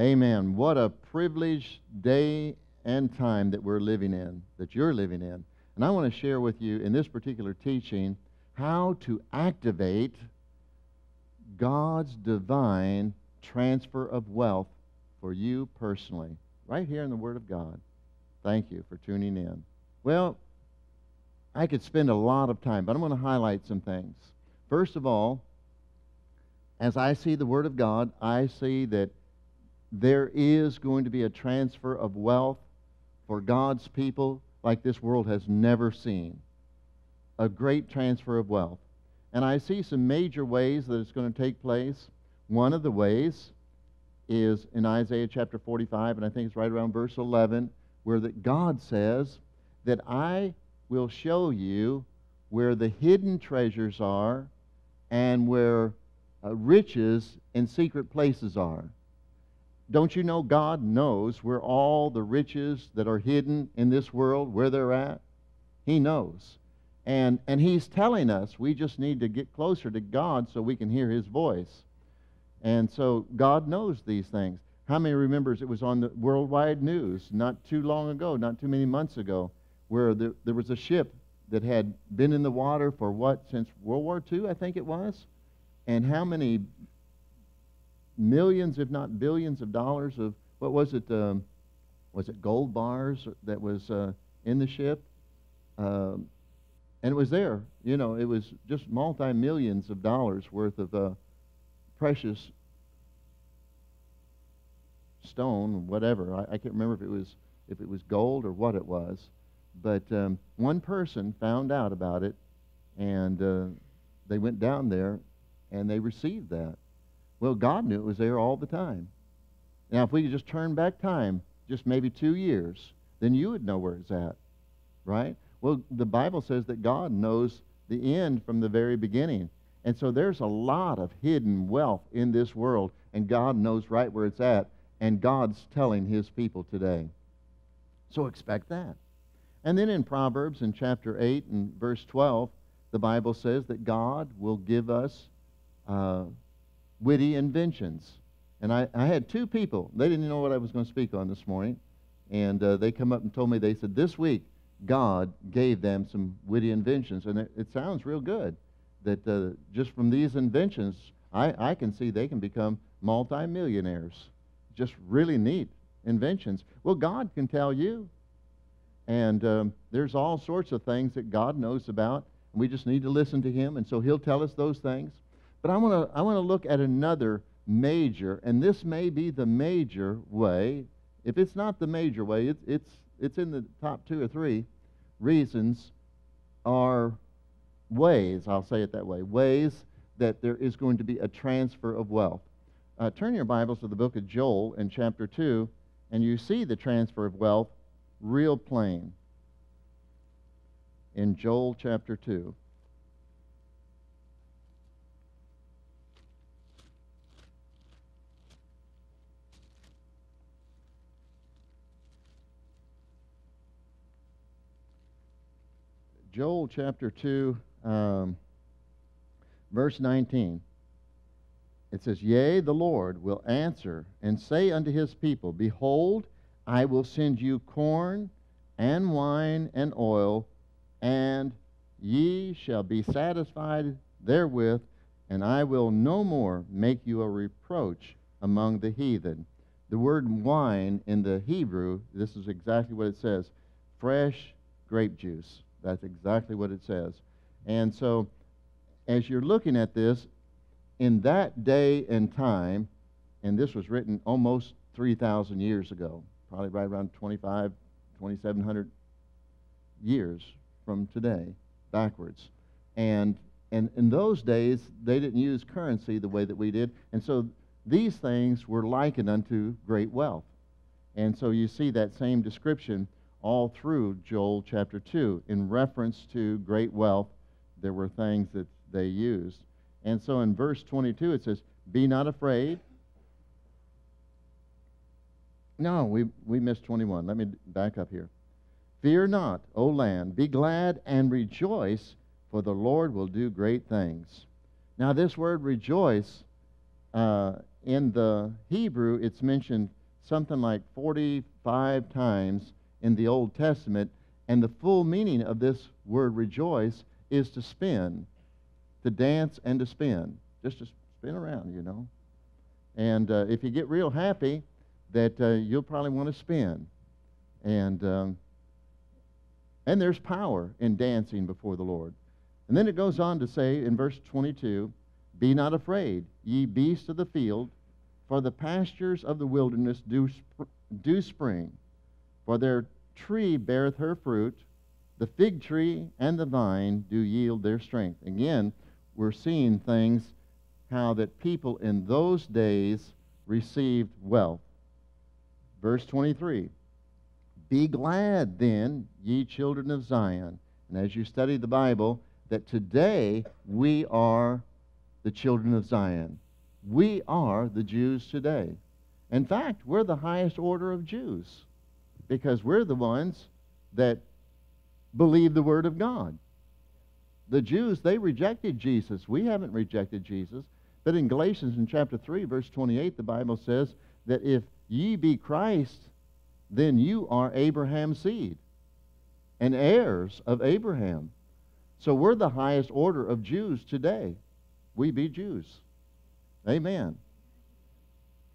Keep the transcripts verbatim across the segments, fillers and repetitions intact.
Amen. What a privileged day and time that we're living in, that you're living in. And I want to share with you in this particular teaching how to activate God's divine transfer of wealth for you personally, right here in the Word of God. Thank you for tuning in. Well, I could spend a lot of time, but I'm going to highlight some things. First of all, as I see the Word of God, I see that there is going to be a transfer of wealth for God's people like this world has never seen. A great transfer of wealth. And I see some major ways that it's going to take place. One of the ways is in Isaiah chapter forty-five, and I think it's right around verse eleven, where that God says that I will show you where the hidden treasures are and where uh, riches and secret places are. Don't you know God knows where all the riches that are hidden in this world, where they're at? He knows. And, and He's telling us we just need to get closer to God so we can hear His voice. And so God knows these things. How many remembers it was on the worldwide news not too long ago, not too many months ago, where there, there was a ship that had been in the water for what, since World War Two, I think it was? And how many millions, if not billions of dollars of, what was it, um, was it gold bars that was uh, in the ship? Um, and it was there, you know, it was just multi-millions of dollars worth of uh, precious stone, whatever. I, I can't remember if it was if it was gold or what it was. But um, one person found out about it, and uh, they went down there, and they received that. Well, God knew it was there all the time. Now, if we could just turn back time, just maybe two years, then you would know where it's at, right? Well, the Bible says that God knows the end from the very beginning. And so there's a lot of hidden wealth in this world, and God knows right where it's at, and God's telling His people today. So expect that. And then in Proverbs, in chapter eight and verse twelve, the Bible says that God will give us uh, witty inventions. And I, I had two people. They didn't know what I was going to speak on this morning. And uh, they come up and told me, they said, this week, God gave them some witty inventions. And it, it sounds real good that uh, just from these inventions, I, I can see they can become multimillionaires. Just really neat inventions. Well, God can tell you. And um, there's all sorts of things that God knows about, and we just need to listen to Him, and so He'll tell us those things. But I want to I want to look at another major, and this may be the major way. If it's not the major way, it's it's it's in the top two or three reasons are ways. I'll say it that way. Ways that there is going to be a transfer of wealth. Uh, turn your Bibles to the book of Joel in chapter two, and you see the transfer of wealth real plain in Joel chapter two. Joel chapter two, um, verse nineteen. It says, yea, the Lord will answer and say unto His people, behold, I will send you corn and wine and oil, and ye shall be satisfied therewith, and I will no more make you a reproach among the heathen. The word wine in the Hebrew, this is exactly what it says, fresh grape juice. That's exactly what it says. And so, as you're looking at this, in that day and time, and this was written almost three thousand years ago, probably right around twenty-five, twenty-seven hundred years from today, backwards. And, and in those days, they didn't use currency the way that we did. And so these things were likened unto great wealth. And so you see that same description all through Joel chapter two. In reference to great wealth, there were things that they used. And so in verse twenty-two, it says, be not afraid. No, we, we missed twenty-one. Let me back up here. Fear not, O land. Be glad and rejoice, for the Lord will do great things. Now, this word rejoice uh, in the Hebrew, it's mentioned something like forty-five times in the Old Testament, and the full meaning of this word rejoice is to spin, to dance and to spin, just to spin around, you know. And uh, if you get real happy, that uh, you'll probably want to spin. And, um, and there's power in dancing before the Lord. And then it goes on to say in verse twenty-two, "Be not afraid, ye beasts of the field, for the pastures of the wilderness do, sp do spring. For their tree beareth her fruit, the fig tree and the vine do yield their strength." Again, we're seeing things, how that people in those days received wealth. Verse twenty-three, "Be glad then, ye children of Zion." And as you study the Bible, that today we are the children of Zion. We are the Jews today. In fact, we're the highest order of Jews, because we're the ones that believe the Word of God. The Jews, they rejected Jesus. We haven't rejected Jesus. But in Galatians in chapter three, verse twenty-eight, the Bible says that if ye be Christ, then you are Abraham's seed and heirs of Abraham. So we're the highest order of Jews today. We be Jews. Amen.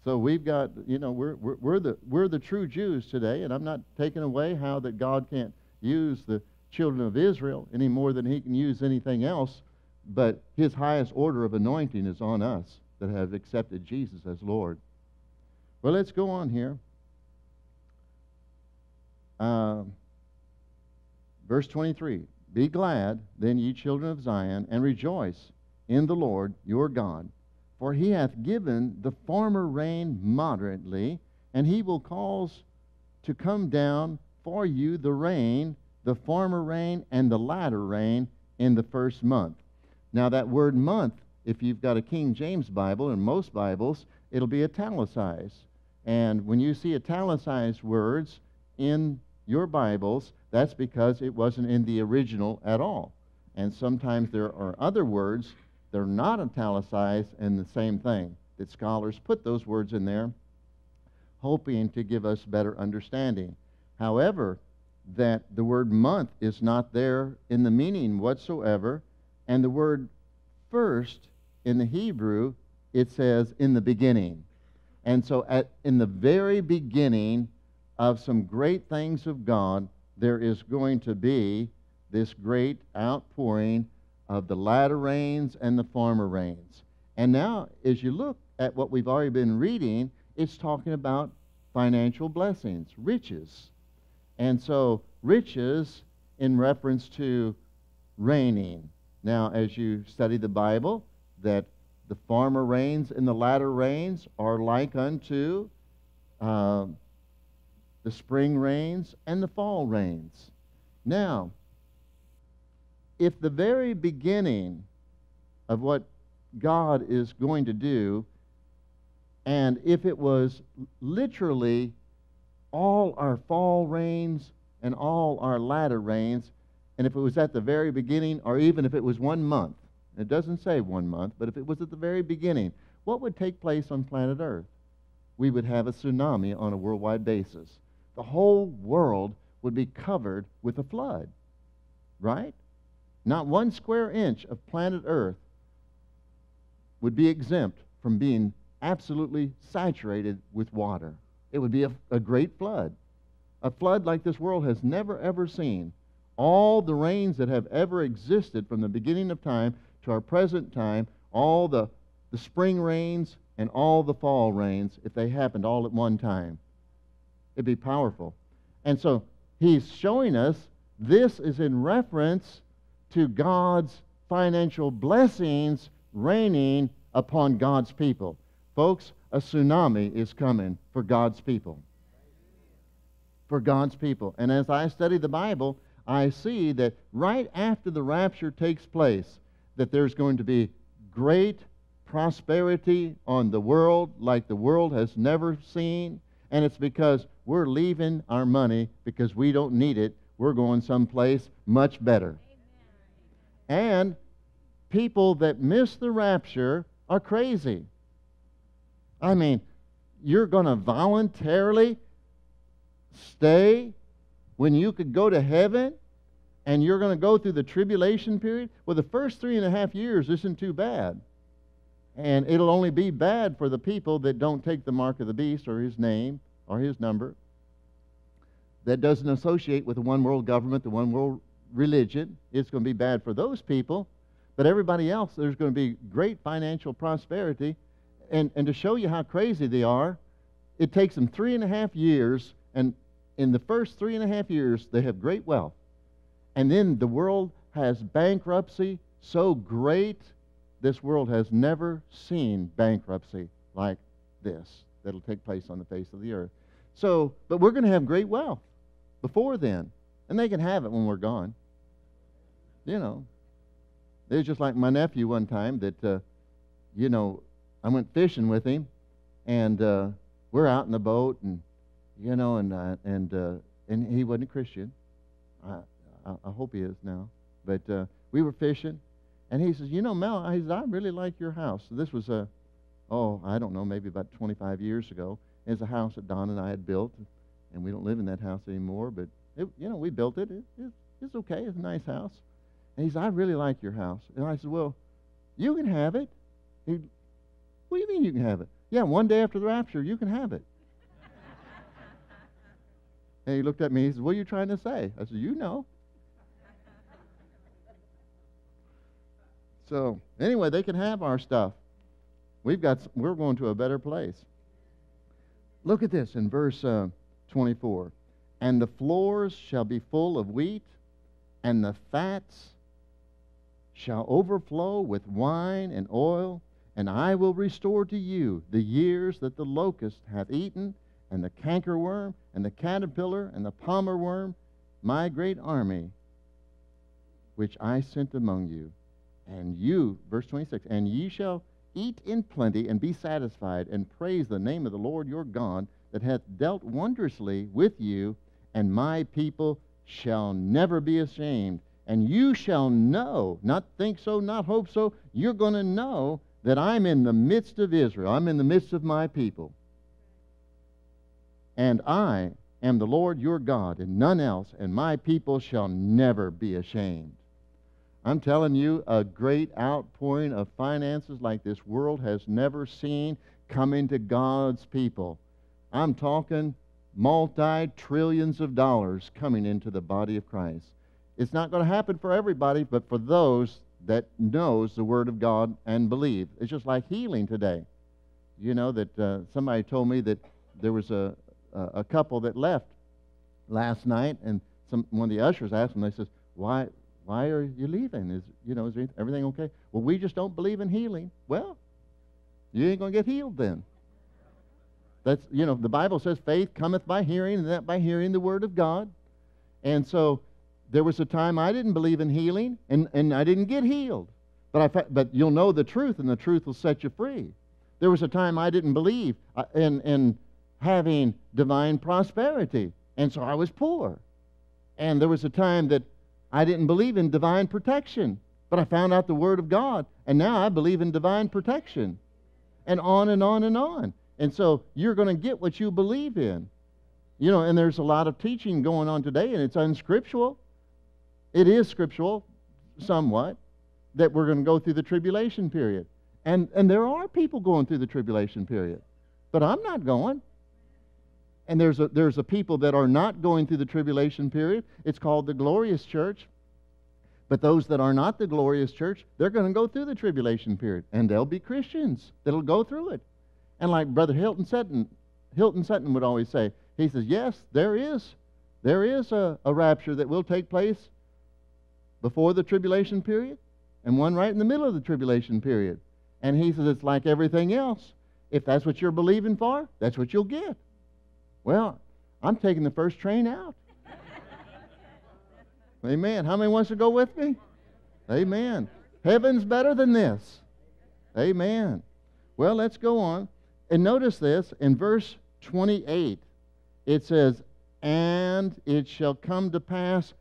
So we've got, you know, we're, we're, we're, the, we're the true Jews today, and I'm not taking away how that God can't use the children of Israel any more than he can use anything else, but his highest order of anointing is on us that have accepted Jesus as Lord. Well, let's go on here. Uh, verse twenty-three, "Be glad then, ye children of Zion, and rejoice in the Lord your God, for he hath given the former rain moderately, and he will cause to come down for you the rain, the former rain and the latter rain, in the first month." Now that word month, if you've got a King James Bible, and most Bibles, it'll be italicized. And when you see italicized words in your Bibles, that's because it wasn't in the original at all. And sometimes there are other words that are not italicized and the same thing, that scholars put those words in there hoping to give us better understanding. However, that the word month is not there in the meaning whatsoever, and the word first in the Hebrew, it says in the beginning. And so at, in the very beginning of some great things of God, there is going to be this great outpouring of the latter rains and the former rains. And now, as you look at what we've already been reading, it's talking about financial blessings, riches. And so riches in reference to reigning. Now, as you study the Bible, that the former rains and the latter rains are like unto uh, the spring rains and the fall rains. Now, if the very beginning of what God is going to do, and if it was literally all our fall rains and all our latter rains, and if it was at the very beginning, or even if it was one month, it doesn't say one month, but if it was at the very beginning, what would take place on planet Earth? We would have a tsunami on a worldwide basis. The whole world would be covered with a flood, right? Not one square inch of planet Earth would be exempt from being absolutely saturated with water. It would be a, a great flood, a flood like this world has never, ever seen. All the rains that have ever existed from the beginning of time to our present time, all the, the spring rains and all the fall rains, if they happened all at one time, it'd be powerful. And so he's showing us this is in reference to God's financial blessings raining upon God's people. Folks, a tsunami is coming for God's people. For God's people. And as I study the Bible, I see that right after the rapture takes place, that there's going to be great prosperity on the world like the world has never seen. And it's because we're leaving our money because we don't need it. We're going someplace much better. And people that miss the rapture are crazy. I mean, you're going to voluntarily stay when you could go to heaven, and you're going to go through the tribulation period? Well, the first three and a half years isn't too bad. And it'll only be bad for the people that don't take the mark of the beast or his name or his number, that doesn't associate with the one world government, the one world religion. It's going to be bad for those people. But everybody else, there's going to be great financial prosperity. And, and to show you how crazy they are, it takes them three and a half years, and in the first three and a half years, they have great wealth. And then the world has bankruptcy so great, this world has never seen bankruptcy like this that'll take place on the face of the earth. So, but we're going to have great wealth before then, and they can have it when we're gone. You know, it was just like my nephew one time that, uh, you know, I went fishing with him, and uh, we're out in the boat, and you know, and uh, and uh, and he wasn't a Christian. I, I hope he is now, but uh, we were fishing, and he says, you know, Mel, I, I really like your house. So this was, a, oh, I don't know, maybe about twenty-five years ago. It's a house that Don and I had built, and we don't live in that house anymore, but, it, you know, we built it. It, it. It's okay. It's a nice house. And he says, I really like your house. And I said, well, you can have it. He, what do you mean you can have it? Yeah, one day after the rapture, you can have it. And he looked at me, he says, what are you trying to say? I said, you know. So anyway, they can have our stuff. We've got, we're going to a better place. Look at this in verse uh, twenty-four. And the floors shall be full of wheat, and the fats shall overflow with wine and oil, and I will restore to you the years that the locust hath eaten, and the cankerworm, and the caterpillar, and the palmer worm, my great army, which I sent among you. And you, verse twenty-six, and ye shall eat in plenty and be satisfied, and praise the name of the Lord your God that hath dealt wondrously with you, and my people shall never be ashamed. And you shall know, not think so, not hope so, you're going to know that I'm in the midst of Israel. I'm in the midst of my people. And I am the Lord your God, and none else, and my people shall never be ashamed. I'm telling you, a great outpouring of finances like this world has never seen coming to God's people. I'm talking multi-trillions of dollars coming into the body of Christ. It's not going to happen for everybody, but for those that knows the Word of God and believe. It's just like healing today. You know that uh, somebody told me that there was a, a, a couple that left last night, and some, one of the ushers asked them, they said, why... Why are you leaving? Is, you know, is everything okay? Well, we just don't believe in healing. Well, you ain't going to get healed then. That's, you know, the Bible says faith cometh by hearing, and that by hearing the Word of God. And so there was a time I didn't believe in healing, and, and I didn't get healed. But, I, but you'll know the truth, and the truth will set you free. There was a time I didn't believe in, in having divine prosperity, and so I was poor. And there was a time that I didn't believe in divine protection, but I found out the Word of God, and now I believe in divine protection, and on and on and on. And so you're going to get what you believe in. You know, and there's a lot of teaching going on today, and it's unscriptural. It is scriptural, somewhat, that we're going to go through the tribulation period. And, and there are people going through the tribulation period, but I'm not going. And there's a, there's a people that are not going through the tribulation period. It's called the glorious church. But those that are not the glorious church, they're going to go through the tribulation period. And they'll be Christians that'll go through it. And like Brother Hilton Sutton, Hilton Sutton would always say, he says, yes, there is. There is a, a rapture that will take place before the tribulation period and one right in the middle of the tribulation period. And he says, it's like everything else. If that's what you're believing for, that's what you'll get. Well, I'm taking the first train out. Amen. How many wants to go with me? Amen. Heaven's better than this. Amen. Well, let's go on. And notice this. In verse twenty-eight, it says, and it shall come to pass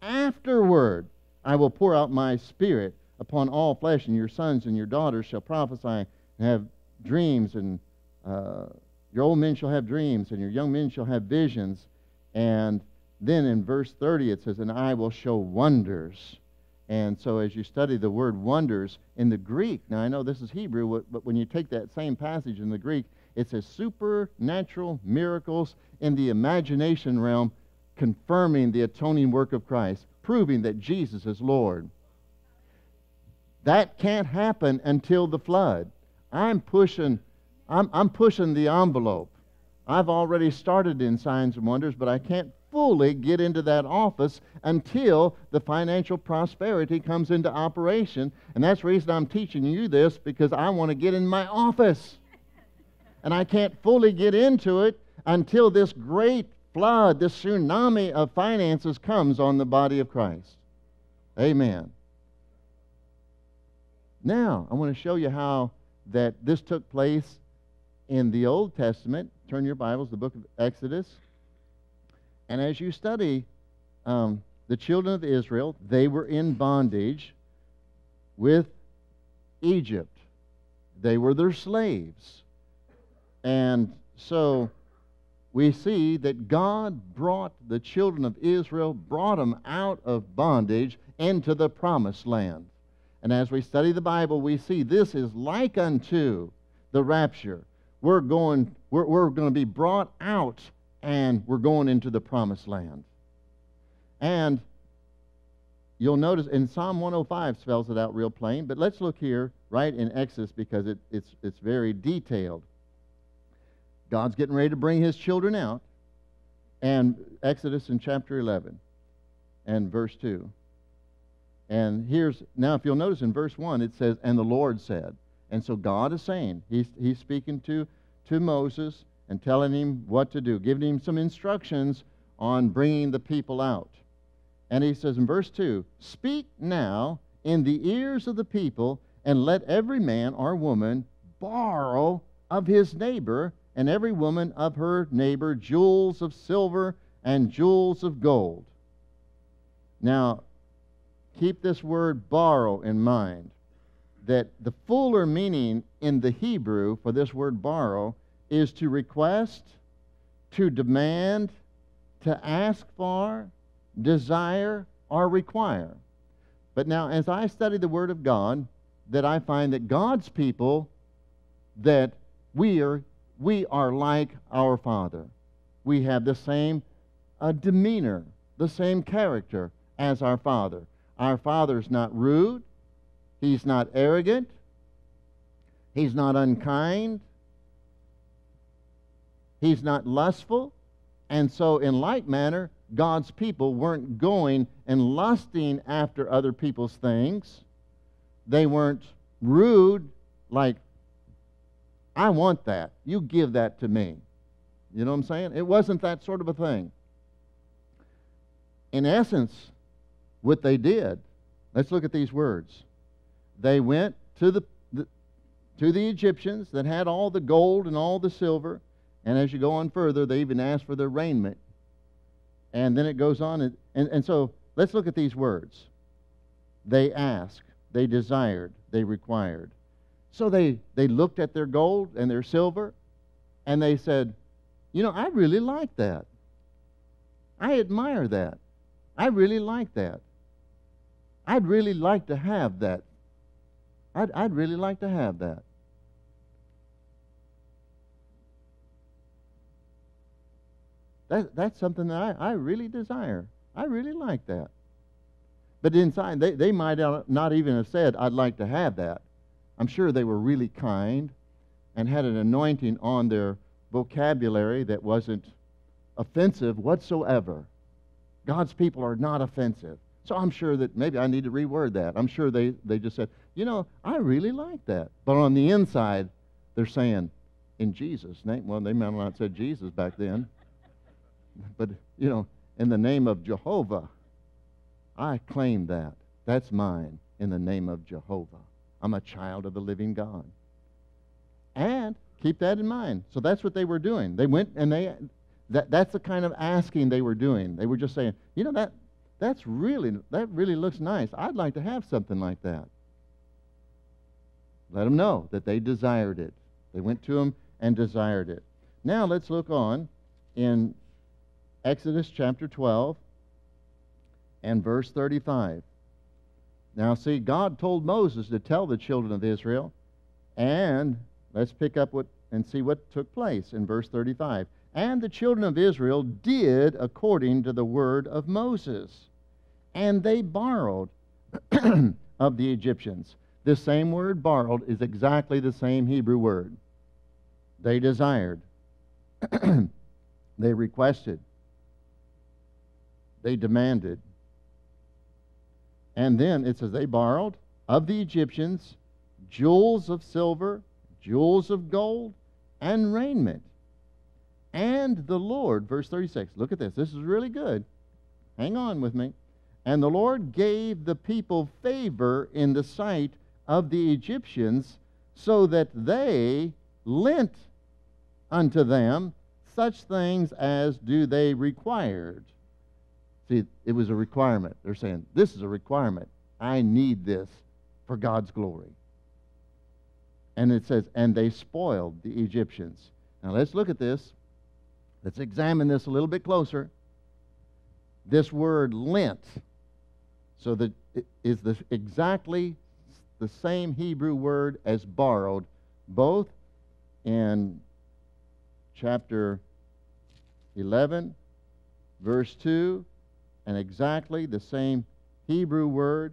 afterward, I will pour out my spirit upon all flesh, and your sons and your daughters shall prophesy and have dreams, and uh, your old men shall have dreams, and your young men shall have visions. And then in verse thirty it says, and I will show wonders. And so as you study the word wonders in the Greek, now I know this is Hebrew, but when you take that same passage in the Greek, it says supernatural miracles in the imagination realm, confirming the atoning work of Christ, proving that Jesus is Lord. That can't happen until the flood. I'm pushing, I'm, I'm pushing the envelope. I've already started in signs and wonders, but I can't fully get into that office until the financial prosperity comes into operation. And that's the reason I'm teaching you this, because I want to get in my office. And I can't fully get into it until this great flood, this tsunami of finances comes on the body of Christ. Amen. Now, I want to show you how that this took place in the Old Testament. Turn your Bibles, the book of Exodus. And as you study um, the children of Israel, they were in bondage with Egypt. They were their slaves. And so we see that God brought the children of Israel, brought them out of bondage into the promised land. And as we study the Bible, we see this is like unto the rapture. We're going, we're, we're going to be brought out, and we're going into the promised land. And you'll notice in Psalm one oh five spells it out real plain, but let's look here right in Exodus, because it, it's, it's very detailed. God's getting ready to bring his children out. And Exodus in chapter eleven and verse two. And here's, now if you'll notice in verse one it says, and the Lord said. And so God is saying, he's, he's speaking to, to Moses, and telling him what to do, giving him some instructions on bringing the people out. And he says in verse two, speak now in the ears of the people, and let every man or woman borrow of his neighbor, and every woman of her neighbor, jewels of silver and jewels of gold. Now, keep this word borrow in mind, that the fuller meaning in the Hebrew for this word borrow is to request, to demand, to ask for, desire, or require. But now, as I study the Word of God, that I find that God's people, that we are, we are like our Father. We have the same uh, demeanor, the same character as our Father. Our Father's not rude. He's not arrogant. He's not unkind. He's not lustful. And so in like manner, God's people weren't going and lusting after other people's things. They weren't rude, like, I want that. You give that to me. You know what I'm saying? It wasn't that sort of a thing. In essence, what they did, let's look at these words. They went to the, the, to the Egyptians that had all the gold and all the silver. And as you go on further, they even ask for their raiment. And then it goes on. And, and, and so let's look at these words. They asked, they desired, they required. So they, they looked at their gold and their silver, and they said, you know, I really like that. I admire that. I really like that. I'd really like to have that. I'd, I'd really like to have that. That, that's something that I, I really desire. I really like that. But inside, they, they might not even have said, I'd like to have that. I'm sure they were really kind and had an anointing on their vocabulary that wasn't offensive whatsoever. God's people are not offensive. So I'm sure that maybe I need to reword that. I'm sure they, they just said, you know, I really like that. But on the inside, they're saying, in Jesus' name. Well, they might not have said Jesus back then. But, you know, in the name of Jehovah, I claim that. That's mine in the name of Jehovah. I'm a child of the living God. And keep that in mind. So that's what they were doing. They went and they, that, that's the kind of asking they were doing. They were just saying, you know, that, that's really, that really looks nice. I'd like to have something like that. Let them know that they desired it. They went to them and desired it. Now let's look on in Exodus chapter twelve and verse thirty-five. Now see, God told Moses to tell the children of Israel, and let's pick up what and see what took place in verse thirty-five. And the children of Israel did according to the word of Moses, and they borrowed of the Egyptians. This same word, borrowed, is exactly the same Hebrew word. They desired. They requested. They demanded. And then it says they borrowed of the Egyptians jewels of silver, jewels of gold, and raiment. And the Lord, verse thirty-six, look at this. This is really good. Hang on with me. And the Lord gave the people favor in the sight of the Egyptians, so that they lent unto them such things as do they required. See, it was a requirement. They're saying, this is a requirement. I need this for God's glory. And it says, and they spoiled the Egyptians. Now let's look at this. Let's examine this a little bit closer. This word lent, so that it is the, exactly the same Hebrew word as borrowed, both in chapter eleven, verse two, and exactly the same Hebrew word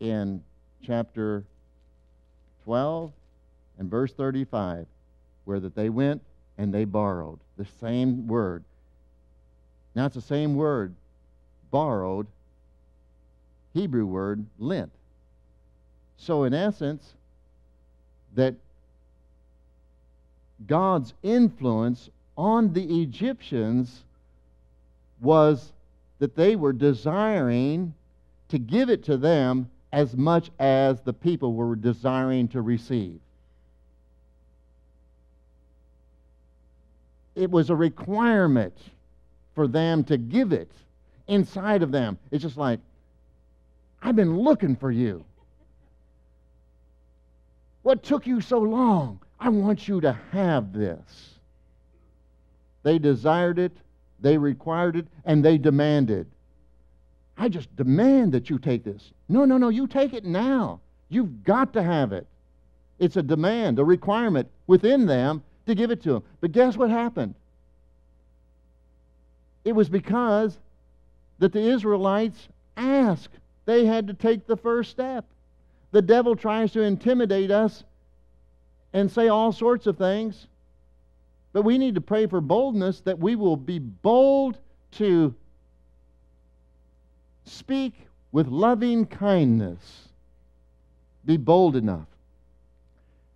in chapter twelve and verse thirty-five, where that they went and they borrowed, the same word. Now it's the same word, borrowed, Hebrew word, lent. So in essence, that God's influence on the Egyptians was that they were desiring to give it to them as much as the people were desiring to receive. It was a requirement for them to give it inside of them. It's just like, I've been looking for you. What took you so long? I want you to have this. They desired it, they required it, and they demanded. I just demand that you take this. No, no, no, you take it now. You've got to have it. It's a demand, a requirement within them to give it to them. But guess what happened? It was because that the Israelites asked. They had to take the first step. The devil tries to intimidate us and say all sorts of things. But we need to pray for boldness, that we will be bold to speak with loving kindness. Be bold enough.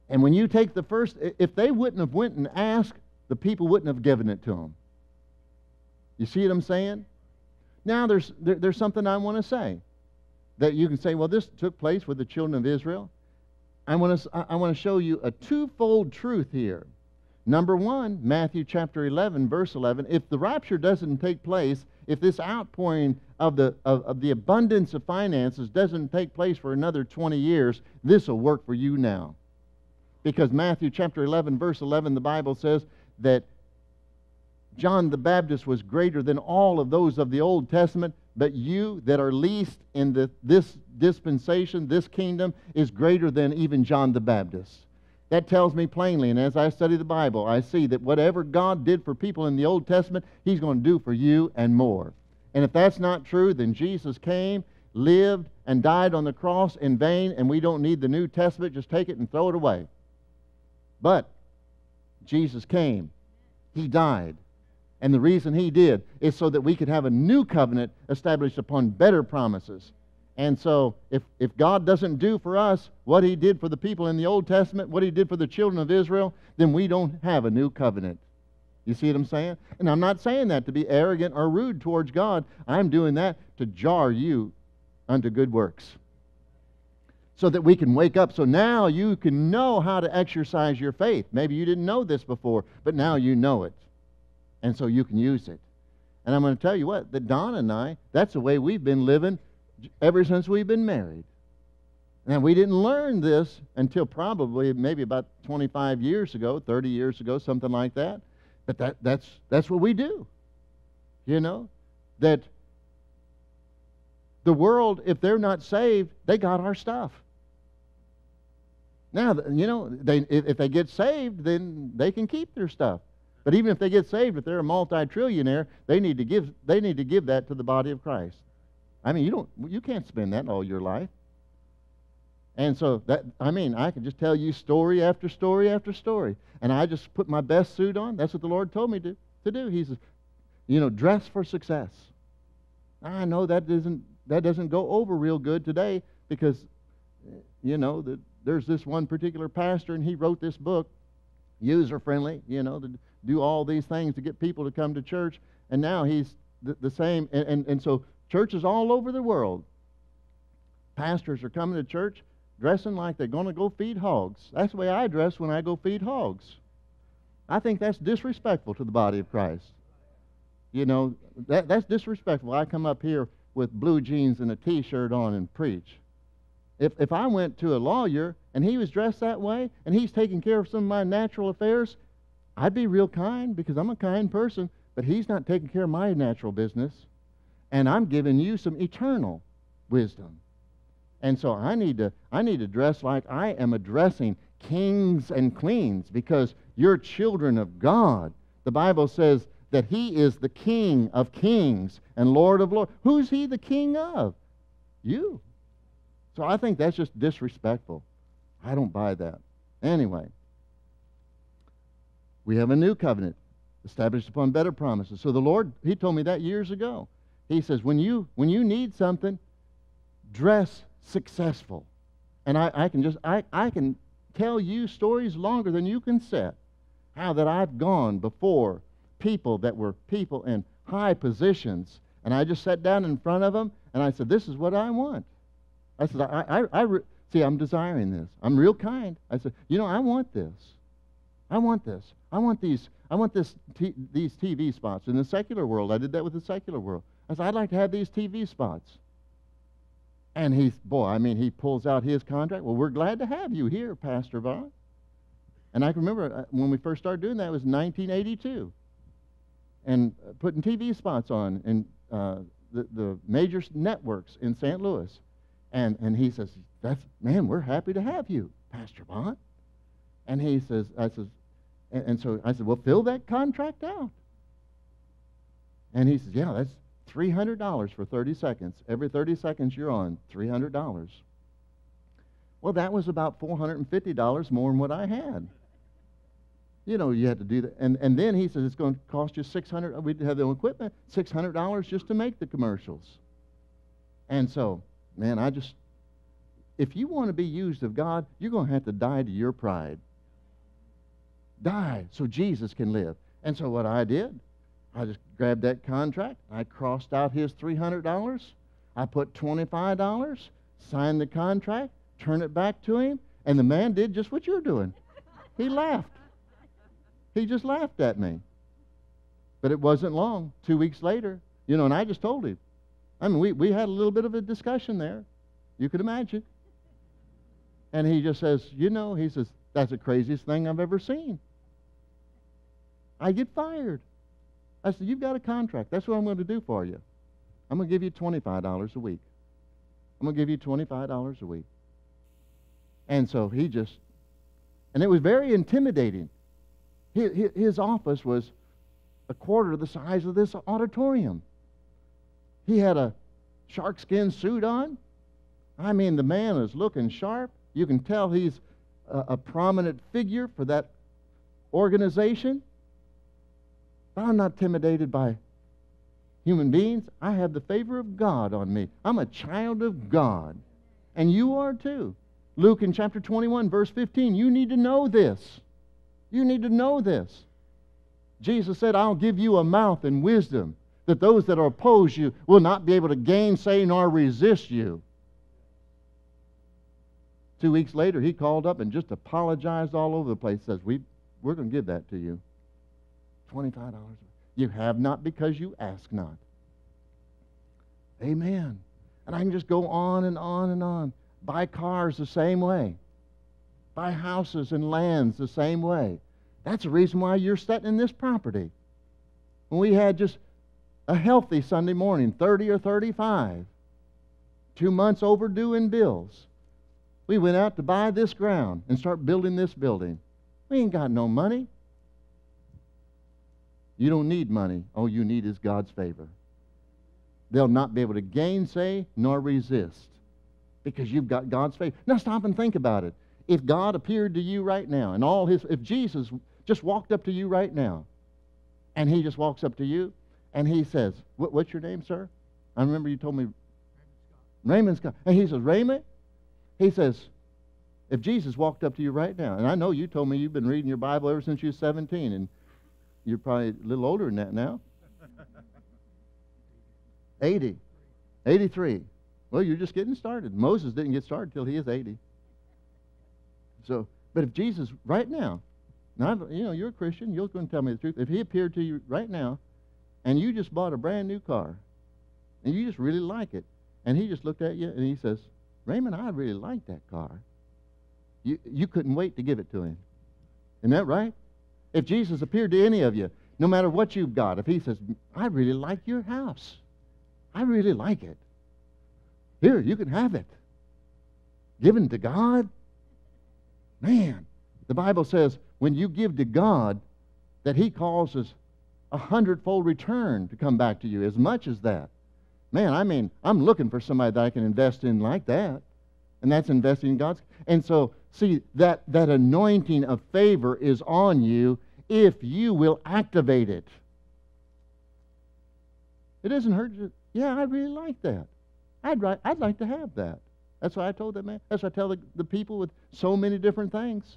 And when you take the first, if they wouldn't have went and asked, the people wouldn't have given it to them. You see what I'm saying? Now there's, there, there's something I want to say. That you can say, well, this took place with the children of Israel. I want to, I want to show you a twofold truth here. Number one, Matthew chapter eleven, verse eleven. If the rapture doesn't take place, if this outpouring of the, of, of the abundance of finances doesn't take place for another twenty years, this will work for you now. Because Matthew chapter eleven, verse eleven, the Bible says that John the Baptist was greater than all of those of the Old Testament, but you that are least in the, this dispensation, this kingdom, is greater than even John the Baptist. That tells me plainly, and as I study the Bible, I see that whatever God did for people in the Old Testament, He's going to do for you and more. And if that's not true, then Jesus came, lived, and died on the cross in vain, and we don't need the New Testament. Just take it and throw it away. But Jesus came. He died. And the reason He did is so that we could have a new covenant established upon better promises. And so if, if God doesn't do for us what He did for the people in the Old Testament, what He did for the children of Israel, then we don't have a new covenant. You see what I'm saying? And I'm not saying that to be arrogant or rude towards God. I'm doing that to jar you unto good works, so that we can wake up. So now you can know how to exercise your faith. Maybe you didn't know this before, but now you know it. And so you can use it. And I'm going to tell you what, that Don and I, that's the way we've been living ever since we've been married. Now, we didn't learn this until probably maybe about twenty-five years ago, thirty years ago, something like that. But that, that's, that's what we do, you know, that the world, if they're not saved, they got our stuff. Now, you know, they, if they get saved, then they can keep their stuff. But even if they get saved, if they're a multi-trillionaire, they need to give, they need to give that to the body of Christ. I mean, you don't, you can't spend that all your life. And so, that, I mean, I can just tell you story after story after story. And I just put my best suit on. That's what the Lord told me to, to do. He says, you know, dress for success. I know that doesn't, that doesn't go over real good today because, you know, the, there's this one particular pastor, and he wrote this book, user-friendly, you know, to do all these things to get people to come to church. And now he's the, the same. And, and, and so churches all over the world, pastors are coming to church, dressing like they're going to go feed hogs. That's the way I dress when I go feed hogs. I think that's disrespectful to the body of Christ. You know, that, that's disrespectful. I come up here with blue jeans and a T-shirt on and preach. If, if I went to a lawyer and he was dressed that way and he's taking care of some of my natural affairs, I'd be real kind because I'm a kind person, but he's not taking care of my natural business. And I'm giving you some eternal wisdom. And so I need to, I need to dress like I am addressing kings and queens because you're children of God. The Bible says that He is the King of kings and Lord of lords. Who's He the King of? You. So I think that's just disrespectful. I don't buy that. Anyway, we have a new covenant established upon better promises. So the Lord, He told me that years ago. He says, when you, when you need something, dress successful. And I, I can just I, I can tell you stories longer than you can set, how that I've gone before people that were people in high positions, and I just sat down in front of them and I said, this is what I want. I said, I, I, I re see I'm desiring this. I'm real kind. I said, you know, I want this. I want this. I want these I want this t these T V spots. In the secular world, I did that with the secular world. I said, I'd like to have these T V spots. And he's, boy, I mean, he pulls out his contract. Well, we're glad to have you here, Pastor Vaughn. And I can remember when we first started doing that, it was nineteen eighty-two. And putting T V spots on in uh, the, the major networks in Saint Louis. And, and he says, that's, man, we're happy to have you, Pastor Vaughn. And he says, I says, and, and so I said, well, fill that contract out. And he says, yeah, that's three hundred dollars for thirty seconds. Every thirty seconds you're on, three hundred dollars. Well, that was about four hundred fifty dollars more than what I had. You know, you had to do that. And, and then he says it's going to cost you six hundred dollars. We have the equipment, six hundred dollars just to make the commercials. And so, man, I just, if you want to be used of God, you're going to have to die to your pride. Die so Jesus can live. And so what I did, I just grabbed that contract. I crossed out his three hundred dollars. I put twenty-five dollars, signed the contract, turned it back to him, and the man did just what you're doing. He laughed. He just laughed at me. But it wasn't long. Two weeks later, you know, and I just told him. I mean, we, we had a little bit of a discussion there. You could imagine. And he just says, you know, he says, that's the craziest thing I've ever seen. I get fired. I said, you've got a contract. That's what I'm going to do for you. I'm going to give you twenty-five dollars a week. I'm going to give you twenty-five dollars a week. And so he just, and it was very intimidating. His, his office was a quarter the size of this auditorium. He had a shark skin suit on. I mean, the man is looking sharp. You can tell he's a, a prominent figure for that organization. But I'm not intimidated by human beings. I have the favor of God on me. I'm a child of God. And you are too. Luke in chapter twenty-one, verse fifteen, you need to know this. You need to know this. Jesus said, I'll give you a mouth and wisdom, that those that are opposed you will not be able to gainsay nor resist you. Two weeks later, he called up and just apologized all over the place. He says, we, we're going to give that to you. twenty-five dollars. You have not because you ask not. Amen. And I can just go on and on and on. Buy cars the same way. Buy houses and lands the same way. That's the reason why you're sitting in this property. When we had just a healthy Sunday morning, thirty or thirty-five, two months overdue in bills, we went out to buy this ground and start building this building. We ain't got no money. You don't need money. All you need is God's favor. They'll not be able to gainsay nor resist because you've got God's favor. Now stop and think about it. If God appeared to you right now and all his, if Jesus just walked up to you right now and he just walks up to you and he says, what, what's your name, sir? I remember you told me Raymond Scott. And he says, Raymond? He says, if Jesus walked up to you right now, and I know you told me you've been reading your Bible ever since you were seventeen, and you're probably a little older than that now. eighty, eighty-three. Well, you're just getting started. Moses didn't get started till he is eighty. So, but if Jesus right now, now I've, you know, you're a Christian, you're going to tell me the truth. If he appeared to you right now, and you just bought a brand new car, and you just really like it, and he just looked at you and he says, Raymond, I really like that car. You, you couldn't wait to give it to him. Isn't that right? If Jesus appeared to any of you, no matter what you've got, if he says, I really like your house. I really like it. Here, you can have it. Given to God. Man, the Bible says when you give to God, that he causes a hundredfold return to come back to you, as much as that. Man, I mean, I'm looking for somebody that I can invest in like that. And that's investing in God's. And so, see, that, that anointing of favor is on you if you will activate it. It doesn't hurt you. Yeah, I really like that. I'd, ri I'd like to have that. That's why I told that man. That's why I tell the, the people with so many different things.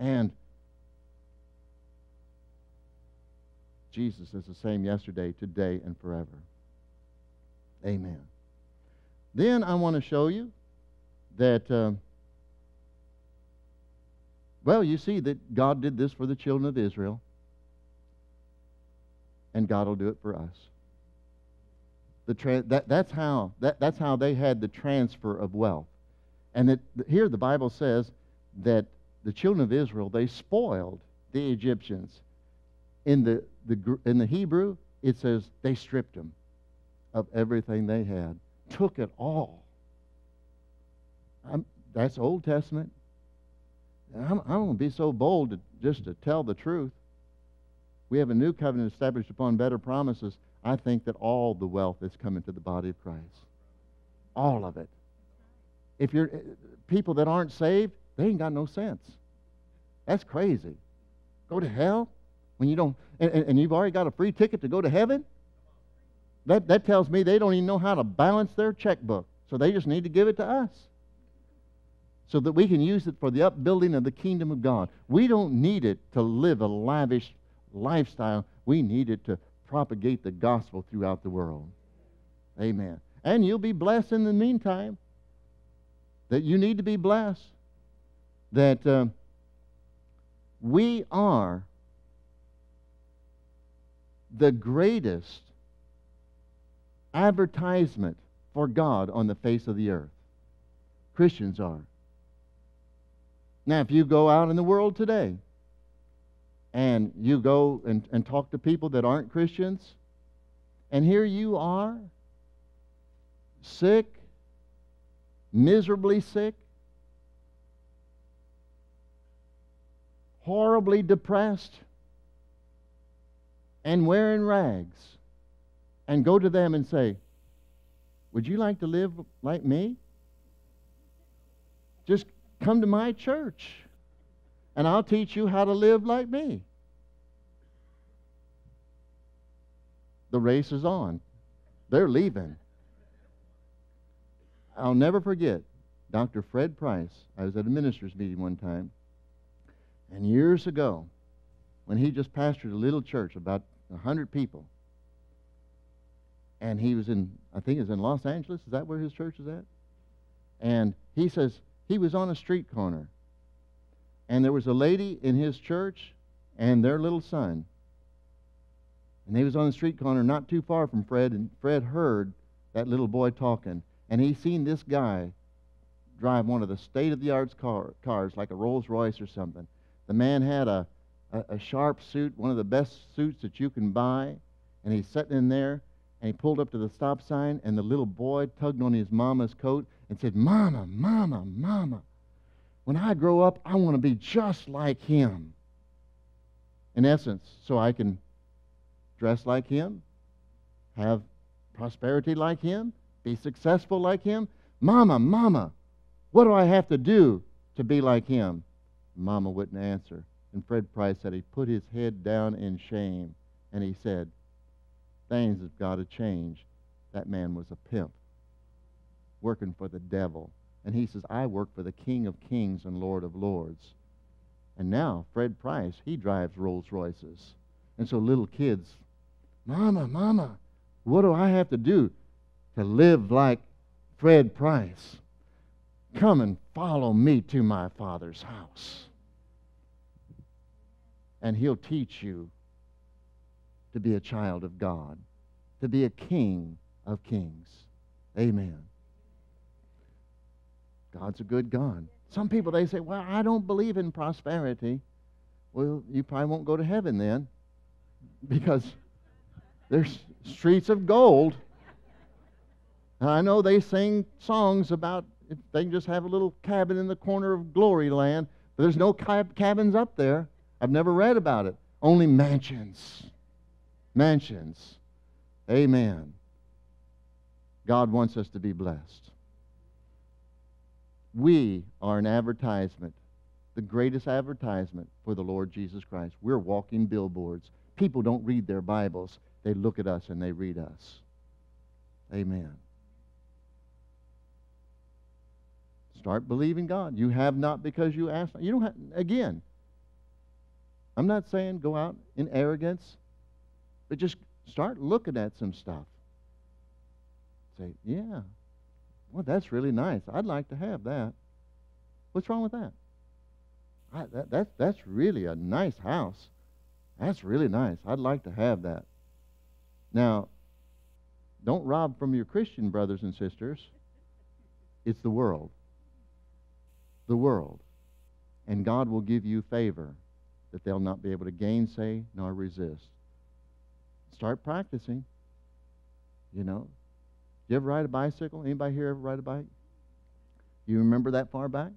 And Jesus is the same yesterday, today, and forever. Amen. Then I want to show you that, um, well, you see that God did this for the children of Israel, and God will do it for us. The tra that, that's, how, that, that's how they had the transfer of wealth. And that, here the Bible says that the children of Israel, they spoiled the Egyptians. In the, the, in the Hebrew, it says they stripped them of everything they had. Took it all. I'm, that's Old Testament. I'm, I'm going to be so bold to, just to tell the truth. We have a new covenant established upon better promises. I think that all the wealth is coming to the body of Christ. All of it. If you're people that aren't saved, they ain't got no sense. That's crazy. Go to hell when you don't, and, and you've already got a free ticket to go to heaven? That, that tells me they don't even know how to balance their checkbook. So they just need to give it to us so that we can use it for the upbuilding of the kingdom of God. We don't need it to live a lavish lifestyle. We need it to propagate the gospel throughout the world. Amen. And you'll be blessed in the meantime. That you need to be blessed. That uh, we are the greatest advertisement for God on the face of the earth. Christians are. Now, if you go out in the world today and you go and, and talk to people that aren't Christians, and here you are, sick, miserably sick, horribly depressed, and wearing rags. And go to them and say, would you like to live like me? Just come to my church, and I'll teach you how to live like me. The race is on. They're leaving. I'll never forget Doctor Fred Price. I was at a minister's meeting one time, and years ago, when he just pastored a little church, about a hundred people, and he was in, I think it was in Los Angeles. Is that where his church is at? And he says he was on a street corner. And there was a lady in his church and their little son. And they was on the street corner not too far from Fred. And Fred heard that little boy talking. And he seen this guy drive one of the state-of-the-art car, cars, like a Rolls-Royce or something. The man had a, a, a sharp suit, one of the best suits that you can buy, and he's sitting in there, and he pulled up to the stop sign, and the little boy tugged on his mama's coat and said, "Mama, Mama, Mama, when I grow up, I want to be just like him. In essence, so I can dress like him, have prosperity like him, be successful like him. Mama, Mama, what do I have to do to be like him?" Mama wouldn't answer. And Fred Price said he put his head down in shame, and he said, "Things have got to change." That man was a pimp, working for the devil. And he says, "I work for the King of Kings and Lord of Lords." And now Fred Price, he drives Rolls Royces. And so little kids, "Mama, Mama, what do I have to do to live like Fred Price? Come and follow me to my Father's house. And he'll teach you to be a child of God, to be a King of Kings." Amen. God's a good God. Some people, they say, "Well, I don't believe in prosperity." Well, you probably won't go to heaven then, because there's streets of gold. And I know they sing songs about if they can just have a little cabin in the corner of glory land, but there's no cab cabins up there. I've never read about it. Only mansions. Mansions. Amen. God wants us to be blessed. We are an advertisement, the greatest advertisement for the Lord Jesus Christ. We're walking billboards. People don't read their Bibles. They look at us and they read us. Amen. Start believing God. You have not because you ask not. You don't have, again, I'm not saying go out in arrogance, but just start looking at some stuff. Say, "Yeah. Well, that's really nice. I'd like to have that. What's wrong with that? I, that, that that's really a nice house. That's really nice. I'd like to have that." Now, don't rob from your Christian brothers and sisters. It's the world. The world. And God will give you favor that they'll not be able to gainsay nor resist. Start practicing, you know. You ever ride a bicycle? Anybody here ever ride a bike? You remember that far back?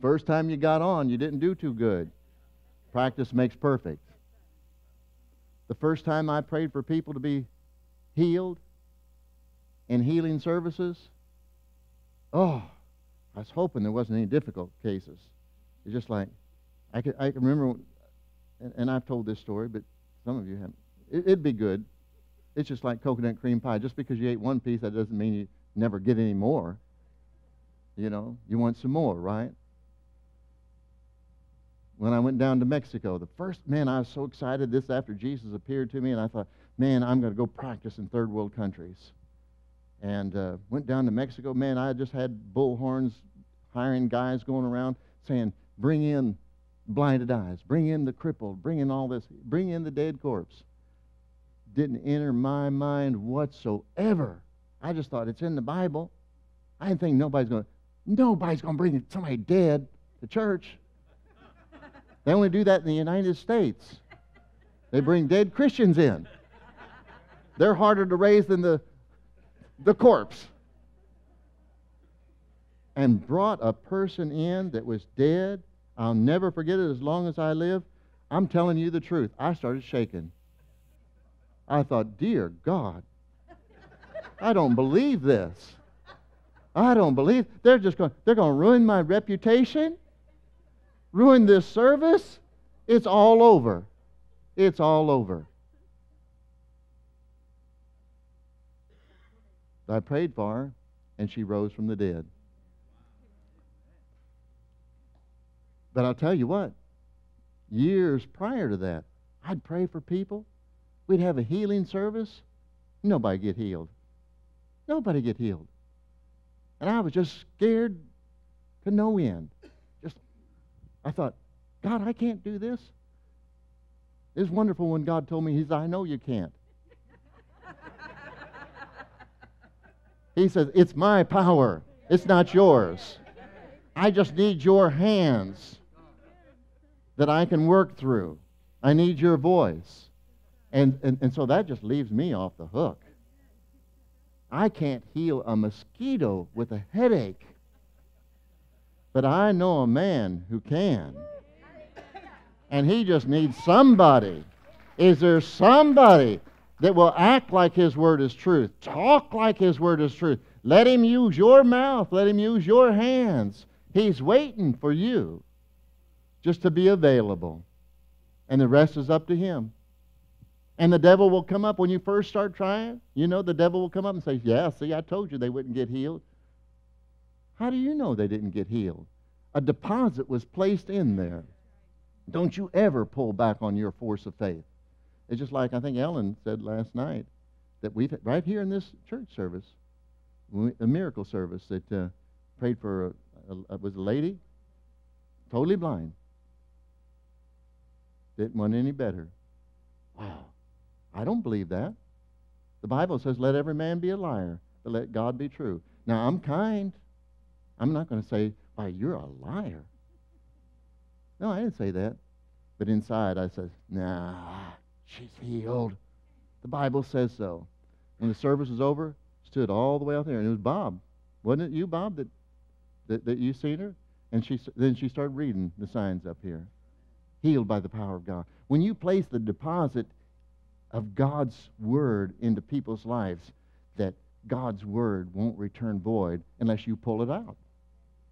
First time you got on, you didn't do too good. Practice makes perfect. The first time I prayed for people to be healed in healing services, oh, I was hoping there wasn't any difficult cases. It's just like, I can, I can remember, and, and I've told this story, but some of you haven't. It, it'd be good. It's just like coconut cream pie. Just because you ate one piece, that doesn't mean you never get any more. You know, you want some more, right? When I went down to Mexico, the first, man, I was so excited this after Jesus appeared to me, and I thought, man, I'm going to go practice in third world countries. And uh, went down to Mexico. Man, I just had bullhorns hiring guys going around saying, "Bring in blinded eyes, bring in the crippled, bring in all this, bring in the dead corpse." Didn't enter my mind whatsoever. I just thought it's in the Bible. I didn't think nobody's going to nobody's going to bring somebody dead to church. They only do that in the United States. They bring dead Christians in. They're harder to raise than the the corpse. And brought a person in that was dead. I'll never forget it as long as I live. I'm telling you the truth. I started shaking. I thought, "Dear God, I don't believe this. I don't believe they're just going. They're going to ruin my reputation, ruin this service. It's all over. It's all over." I prayed for her, and she rose from the dead. But I'll tell you what. Years prior to that, I'd pray for people. We'd have a healing service. Nobody get healed. Nobody get healed. And I was just scared to no end. Just, I thought, "God, I can't do this." It was wonderful when God told me, he said, "I know you can't." He says, "It's my power." It's not yours. I just need your hands that I can work through. I need your voice. And, and, and so that just leaves me off the hook. I can't heal a mosquito with a headache, but I know a man who can. And he just needs somebody. Is there somebody that will act like his word is truth, talk like his word is truth? Let him use your mouth. Let him use your hands. He's waiting for you just to be available. And the rest is up to him. And the devil will come up when you first start trying. You know, the devil will come up and say, yeah, see, I told you they wouldn't get healed. How do you know they didn't get healed? A deposit was placed in there. Don't you ever pull back on your force of faith. It's just like I think Ellen said last night, that we've, right here in this church service, a miracle service, that uh, prayed for, a, a, a, was a lady, totally blind. Didn't want any better. Wow. I don't believe that. The Bible says, let every man be a liar, but let God be true. Now, I'm kind. I'm not going to say, why, you're a liar. No, I didn't say that. But inside, I said, nah, she's healed. The Bible says so. When the service was over, stood all the way out there, and it was Bob. Wasn't it you, Bob, that, that, that you seen her? And she then she started reading the signs up here. Healed by the power of God. When you place the deposit of God's word into people's lives, that God's word won't return void unless you pull it out.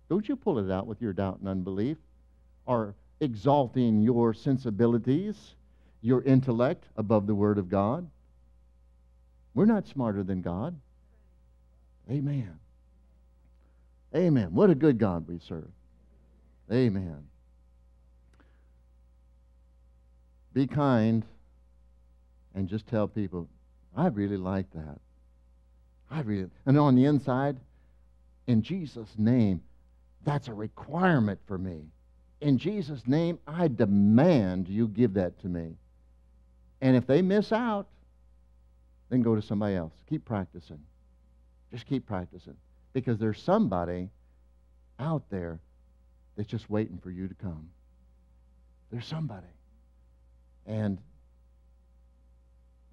Don't you pull it out with your doubt and unbelief, or exalting your sensibilities, your intellect above the word of God. We're not smarter than God. Amen. Amen. What a good God we serve. Amen. Be kind and just tell people, I really like that. I really, and on the inside, in Jesus' name, that's a requirement for me. In Jesus' name, I demand you give that to me. And if they miss out, then go to somebody else. Keep practicing. Just keep practicing. Because there's somebody out there that's just waiting for you to come. There's somebody. And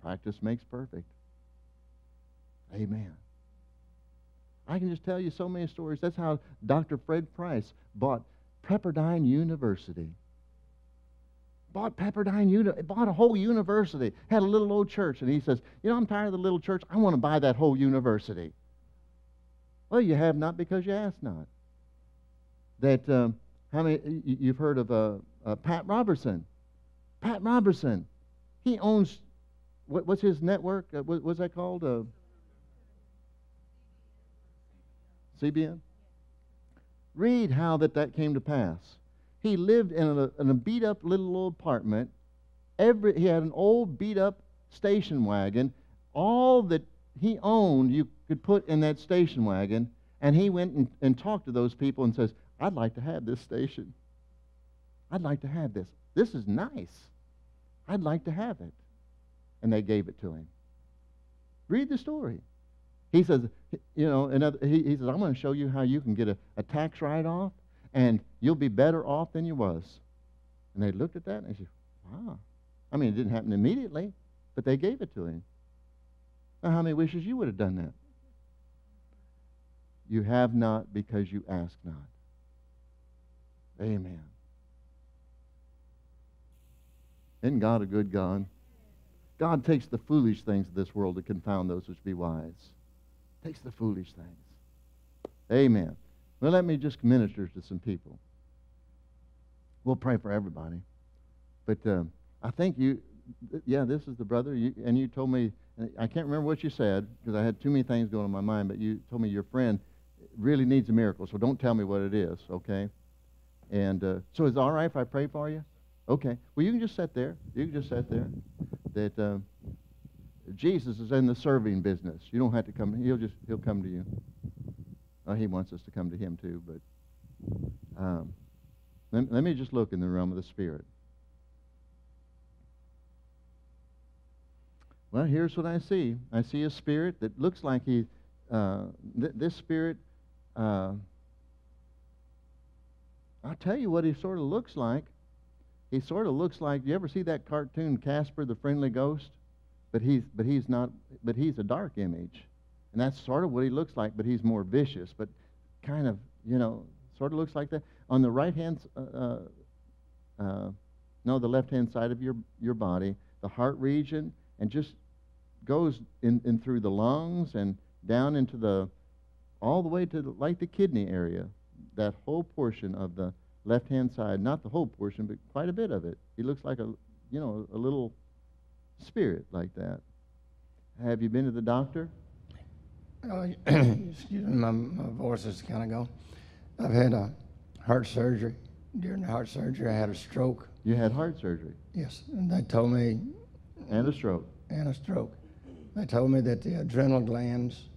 practice makes perfect. Amen. I can just tell you so many stories. That's how Doctor Fred Price bought Pepperdine University. Bought Pepperdine University. Bought a whole university. Had a little old church. And he says, you know, I'm tired of the little church. I want to buy that whole university. Well, you have not because you ask not. That, um, how many, you've heard of uh, uh, Pat Robertson. Pat Robertson. He owns, what, what's his network? Uh, what, what's that called? Uh, C B N? Read how that, that came to pass. He lived in a, in a beat-up little old apartment. Every, he had an old beat-up station wagon. All that he owned you could put in that station wagon. And he went and, and talked to those people and says, I'd like to have this station. I'd like to have this. This is nice. I'd like to have it. And they gave it to him. Read the story. He says, you know, another, he, he says, I'm going to show you how you can get a, a tax write-off, and you'll be better off than you was. And they looked at that, and they said, wow. I mean, it didn't happen immediately, but they gave it to him. Now, how many wishes you would have done that? You have not because you ask not. Amen. Isn't God a good God? God takes the foolish things of this world to confound those which be wise. Takes the foolish things. Amen. Well, let me just minister to some people. We'll pray for everybody. But um, I think you, th yeah, this is the brother, you, and you told me, I can't remember what you said, because I had too many things going on in my mind, but you told me your friend really needs a miracle, so don't tell me what it is, okay? And uh, so is it all right if I pray for you? Okay. Well, you can just sit there. You can just sit there. That uh, Jesus is in the serving business. You don't have to come. He'll just he'll come to you. Oh, he wants us to come to him too. But um, let, let me just look in the realm of the Spirit. Well, here's what I see. I see a spirit that looks like he. Uh, th this spirit Uh, I'll tell you what he sort of looks like. He sort of looks like, do you ever see that cartoon Casper the Friendly Ghost? But he's but he's not but he's a dark image. And that's sort of what he looks like, but he's more vicious, but kind of, you know, sort of looks like that. On the right hand uh, uh, no, the left hand side of your your body, the heart region, and just goes in, in through the lungs and down into the all the way to the, like the kidney area. That whole portion of the left-hand side, not the whole portion, but quite a bit of it. He looks like a, you know, a little spirit like that. Have you been to the doctor? Uh, excuse me, my, my voice is kind of gone. I've had a heart surgery. During the heart surgery, I had a stroke. You had heart surgery? Yes, and they told me. And a stroke. And a stroke. They told me that the adrenal glands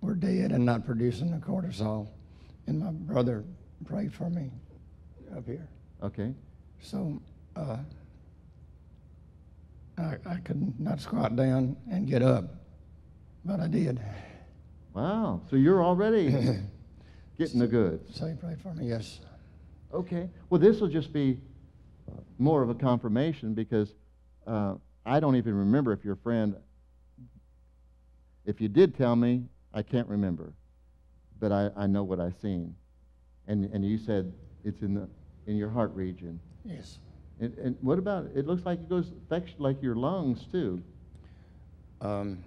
were dead and not producing the cortisol. And my brother prayed for me up here. Okay. So uh, I, I could not squat down and get up, but I did. Wow. So you're already getting the goods. So he prayed for me, yes. Okay. Well, this will just be more of a confirmation because uh, I don't even remember if your friend, if you did tell me, I can't remember. But I, I know what I've seen. And and you said it's in the in your heart region. Yes. And, and what about, it looks like it goes, affects like your lungs too. Um.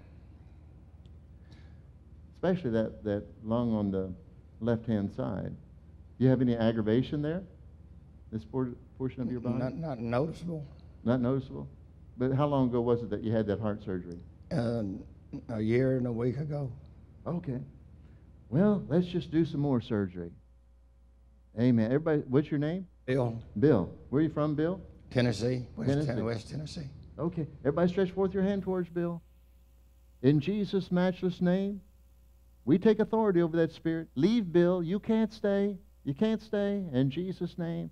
Especially that, that lung on the left-hand side. Do you have any aggravation there? This por portion of your body? Not, not noticeable. Not noticeable? But how long ago was it that you had that heart surgery? Uh, a year and a week ago. Okay. Well, let's just do some more surgery. Amen. Everybody, what's your name? Bill. Bill. Where are you from, Bill? Tennessee. West Tennessee. Ten West Tennessee. Okay. Everybody stretch forth your hand towards Bill. In Jesus' matchless name, we take authority over that spirit. Leave, Bill. You can't stay. You can't stay. In Jesus' name.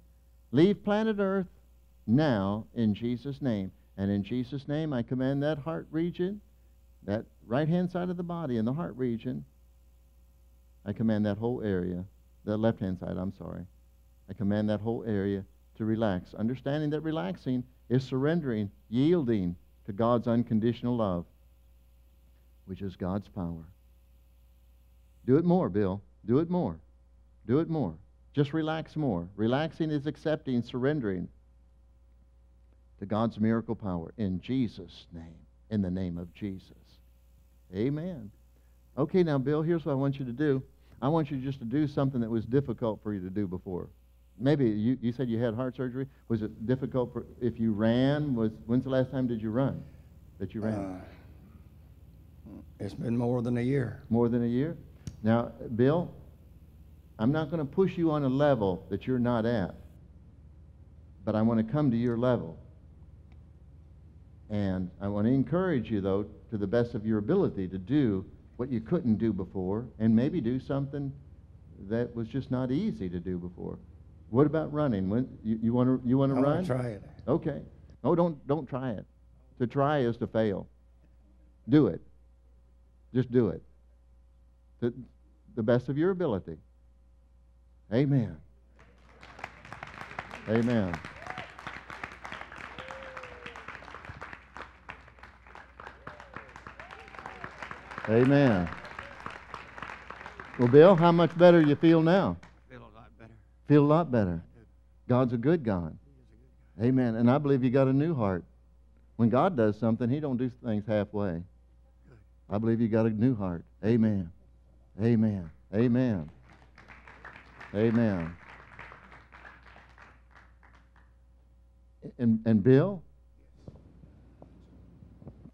Leave planet Earth now in Jesus' name. And in Jesus' name, I command that heart region, that right-hand side of the body in the heart region, I command that whole area, the left-hand side, I'm sorry. I command that whole area to relax, understanding that relaxing is surrendering, yielding to God's unconditional love, which is God's power. Do it more, Bill. Do it more. Do it more. Just relax more. Relaxing is accepting, surrendering to God's miracle power in Jesus' name, in the name of Jesus. Amen. Okay, now, Bill, here's what I want you to do. I want you just to do something that was difficult for you to do before. Maybe you, you said you had heart surgery. Was it difficult for, if you ran? Was, when's the last time did you run, that you ran? Uh, it's been more than a year. More than a year? Now, Bill, I'm not going to push you on a level that you're not at, but I want to come to your level. And I want to encourage you, though, to the best of your ability to do what you couldn't do before, and maybe do something that was just not easy to do before. What about running? When you, you want to you want to run? Try it. Okay. Oh, don't don't try it. To try is to fail. Do it. Just do it. To the best of your ability. Amen. Amen. Amen. Well, Bill, how much better you feel now? I feel a lot better. Feel a lot better. God's a good God. He is a good God. Amen. And I believe you got a new heart. When God does something, He don't do things halfway. Good. I believe you got a new heart. Amen. Amen. Amen. Amen. And, and Bill,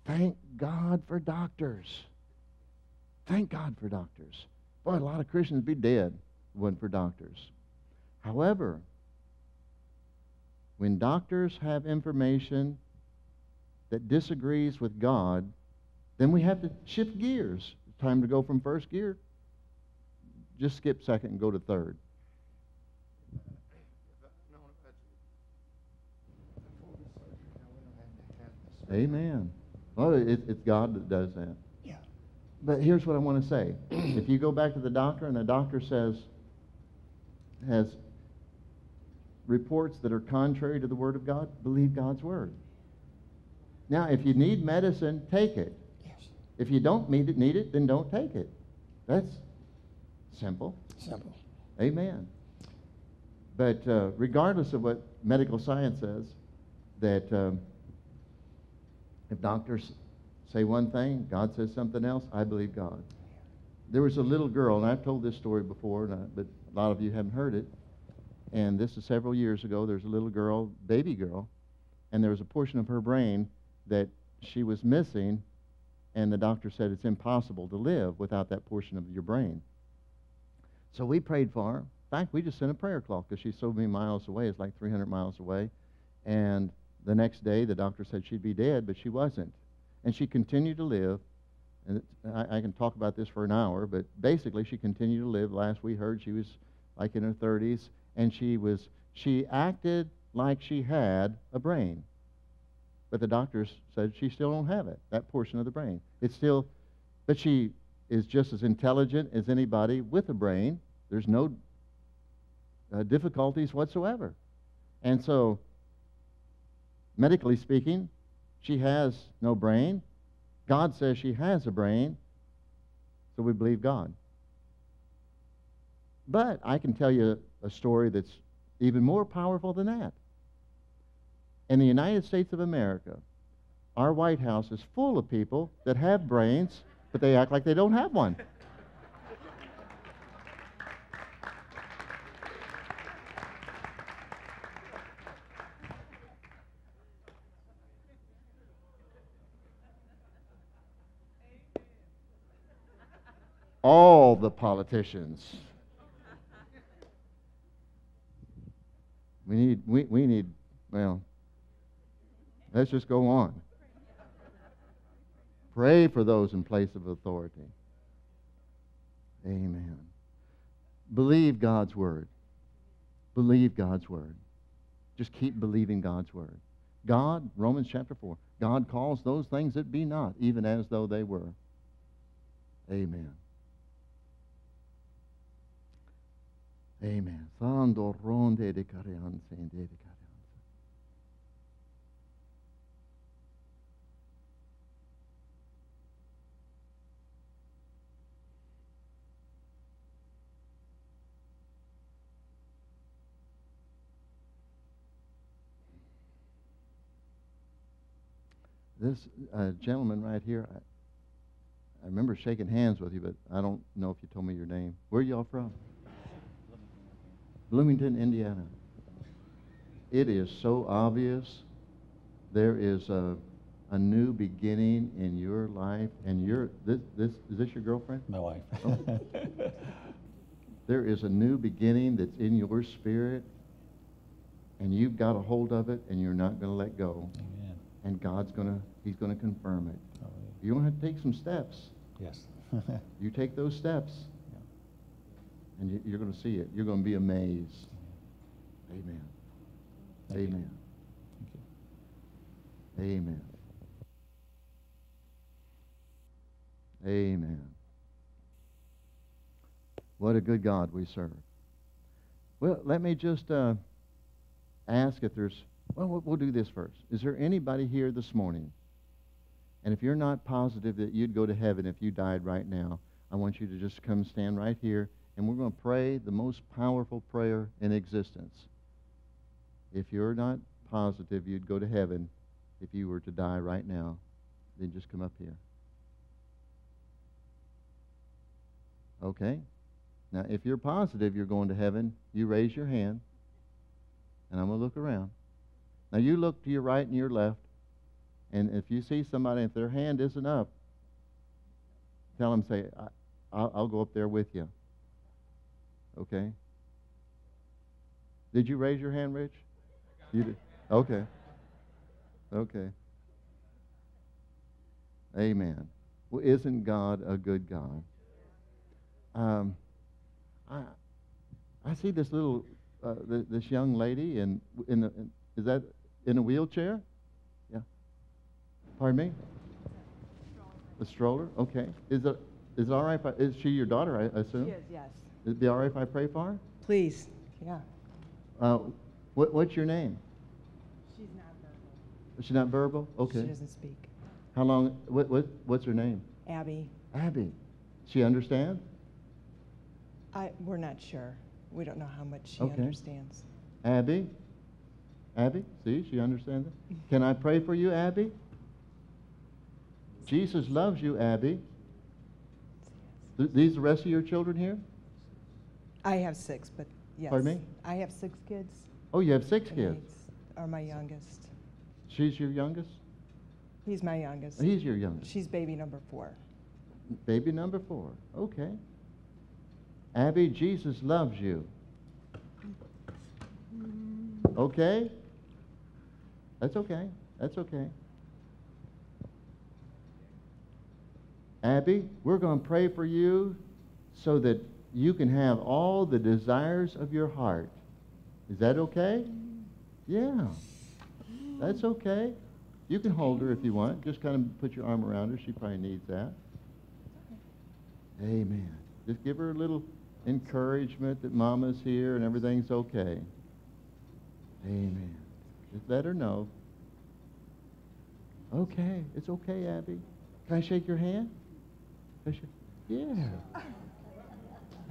thank God for doctors. Thank God for doctors. Boy, a lot of Christians be dead if it wasn't for doctors. However, when doctors have information that disagrees with God, then we have to shift gears. It's time to go from first gear. Just skip second and go to third. Amen. Well, it, it's God that does that. But here's what I want to say. If you go back to the doctor and the doctor says, has reports that are contrary to the Word of God, believe God's Word. Now, if you need medicine, take it. Yes. If you don't need it, need it, then don't take it. That's simple. Simple. Amen. But uh, regardless of what medical science says, that um, if doctors say one thing, God says something else, I believe God. There was a little girl, and I've told this story before, and I, but a lot of you haven't heard it. And this is several years ago. There's a little girl, baby girl, and there was a portion of her brain that she was missing, and the doctor said it's impossible to live without that portion of your brain. So we prayed for her. In fact, we just sent a prayer cloth because she's so many miles away. It's like three hundred miles away. And the next day, the doctor said she'd be dead, but she wasn't. And she continued to live. And I, I can talk about this for an hour, but basically she continued to live. Last we heard, she was like in her thirties, and she was she acted like she had a brain. But the doctors said she still don't have it, that portion of the brain. It's still, but she is just as intelligent as anybody with a brain. There's no uh, difficulties whatsoever. And so, medically speaking, she has no brain. God says she has a brain, so we believe God. But I can tell you a story that's even more powerful than that. In the United States of America, our White House is full of people that have brains, but they act like they don't have one. All the politicians. We need, we, we need, well, let's just go on. Pray for those in place of authority. Amen. Believe God's Word. Believe God's Word. Just keep believing God's Word. God, Romans chapter four, God calls those things that be not, even as though they were. Amen. Amen. This uh, gentleman right here, I, I remember shaking hands with you, but I don't know if you told me your name. Where are y'all from? Bloomington, Indiana. It is so obvious there is a, a new beginning in your life, and your this this is this your girlfriend? My wife. Oh. There is a new beginning that's in your spirit, and you've got a hold of it, and you're not going to let go. Amen. And God's going to He's going to confirm it. Oh, yeah. You're going to have to take some steps. Yes. You take those steps. And you're going to see it. You're going to be amazed. Amen. Thank Amen. You. Thank you. Amen. Amen. What a good God we serve. Well, let me just uh, ask if there's... Well, we'll do this first. Is there anybody here this morning? And if you're not positive that you'd go to heaven if you died right now, I want you to just come stand right here. And we're going to pray the most powerful prayer in existence. If you're not positive you'd go to heaven if you were to die right now, then just come up here. Okay? Now, if you're positive you're going to heaven, you raise your hand, and I'm going to look around. Now, you look to your right and your left, and if you see somebody, if their hand isn't up, tell them, say, I, I'll, I'll go up there with you. Okay. Did you raise your hand, Rich? You did. Okay. Okay. Amen. Well, isn't God a good God? Um, I I see this little uh, th this young lady in in, the, in is that in a wheelchair? Yeah. Pardon me. A stroller. Okay. Is it Is it all right if I, is she your daughter, I assume? She is, yes. Is it be all right if I pray for her? Please, yeah. Uh, what, what's your name? She's not verbal. She's not verbal? Okay. She doesn't speak. How long, what, what, what's her name? Abby. Abby. She understand? I, we're not sure. We don't know how much she okay. understands. Abby? Abby? See, she understands it. Can I pray for you, Abby? Jesus loves you, Abby. Th these the rest of your children here? I have six, but yes. Pardon me? I have six kids. Oh, you have six and kids? Are my youngest. She's your youngest? He's my youngest. He's your youngest. She's baby number four. Baby number four. Okay. Abby, Jesus loves you. Okay? That's okay. That's okay. Abby, we're going to pray for you so that you can have all the desires of your heart. Is that okay? Yeah. That's okay. You can hold her if you want. Just kind of put your arm around her. She probably needs that. Amen. Just give her a little encouragement that Mama's here and everything's okay. Amen. Just let her know. Okay. It's okay, Abby. Can I shake your hand? Can I shake? Yeah.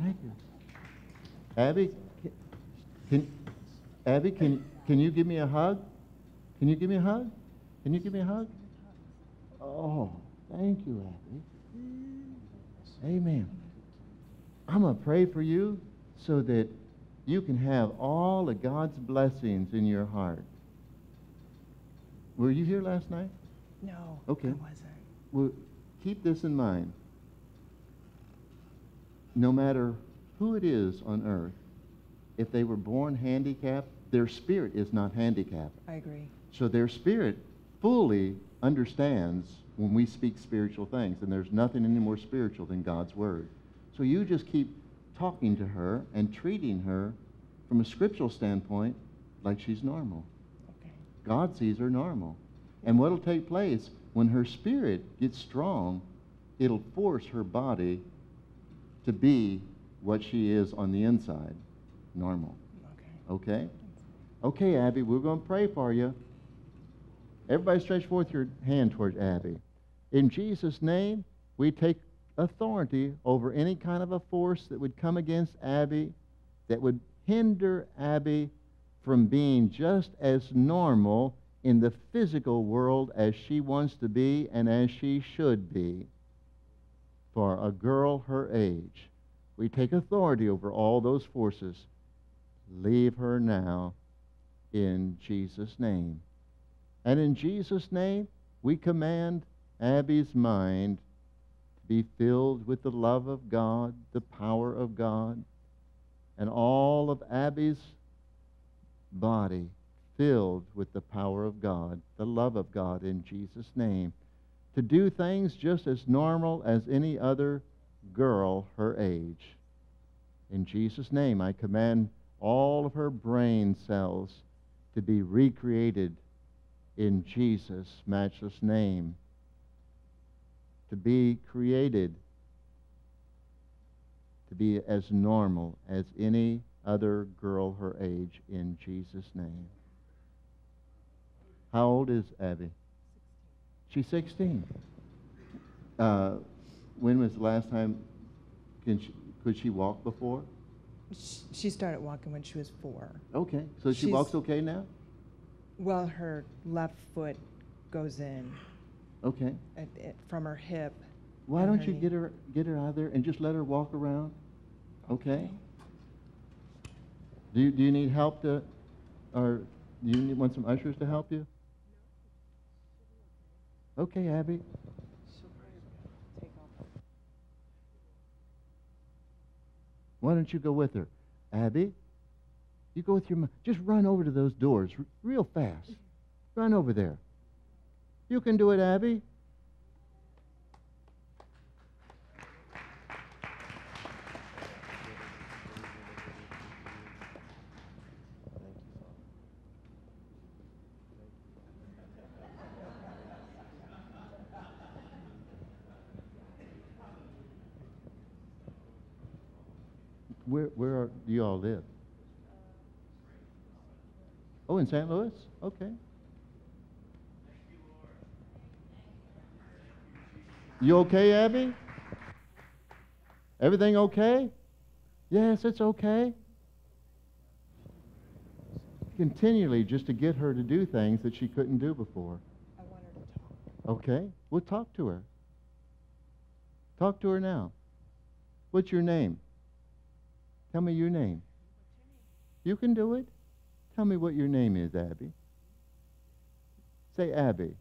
Thank you. Abby, can, Abby, can, can you give me a hug? Can you give me a hug? Can you give me a hug? Oh, thank you, Abby. Amen. I'm going to pray for you so that you can have all of God's blessings in your heart. Were you here last night? No, okay. I wasn't. Well, keep this in mind. No matter who it is on earth, if they were born handicapped, their spirit is not handicapped. I agree. So their spirit fully understands when we speak spiritual things, and there's nothing any more spiritual than God's Word. So you just keep talking to her and treating her from a scriptural standpoint like she's normal. Okay. God sees her normal. And what will take place when her spirit gets strong, it'll force her body to be what she is on the inside, normal. Okay? Okay, okay Abby, we're going to pray for you. Everybody stretch forth your hand towards Abby. In Jesus' name, we take authority over any kind of a force that would come against Abby, that would hinder Abby from being just as normal in the physical world as she wants to be and as she should be for a girl her age. We take authority over all those forces. Leave her now in Jesus' name. And in Jesus' name, we command Abby's mind to be filled with the love of God, the power of God, and all of Abby's body filled with the power of God, the love of God in Jesus' name, to do things just as normal as any other girl her age. In Jesus' name, I command all of her brain cells to be recreated in Jesus' matchless name, to be created to be as normal as any other girl her age in Jesus' name. How old is Abby? She's sixteen. Uh, when was the last time? Can she, could she walk before? She started walking when she was four. Okay, so she She's, walks okay now? Well, her left foot goes in. Okay. At, at, from her hip. Why don't you knee. get her get her out of there and just let her walk around? Okay. okay. Do you, do you need help to, or do you need, want some ushers to help you? Okay, Abby. Why don't you go with her? Abby, you go with your mom. Just run over to those doors r real fast. Run over there. You can do it, Abby. where where are, do you all live? Oh, in Saint Louis? Okay. You okay, Abby? Everything okay? Yes, it's okay. Continually just to get her to do things that she couldn't do before. I want her to talk. Okay, we'll talk to her. Talk to her now. What's your name? Tell me your name. You can do it. Tell me what your name is, Abby. Say Abby.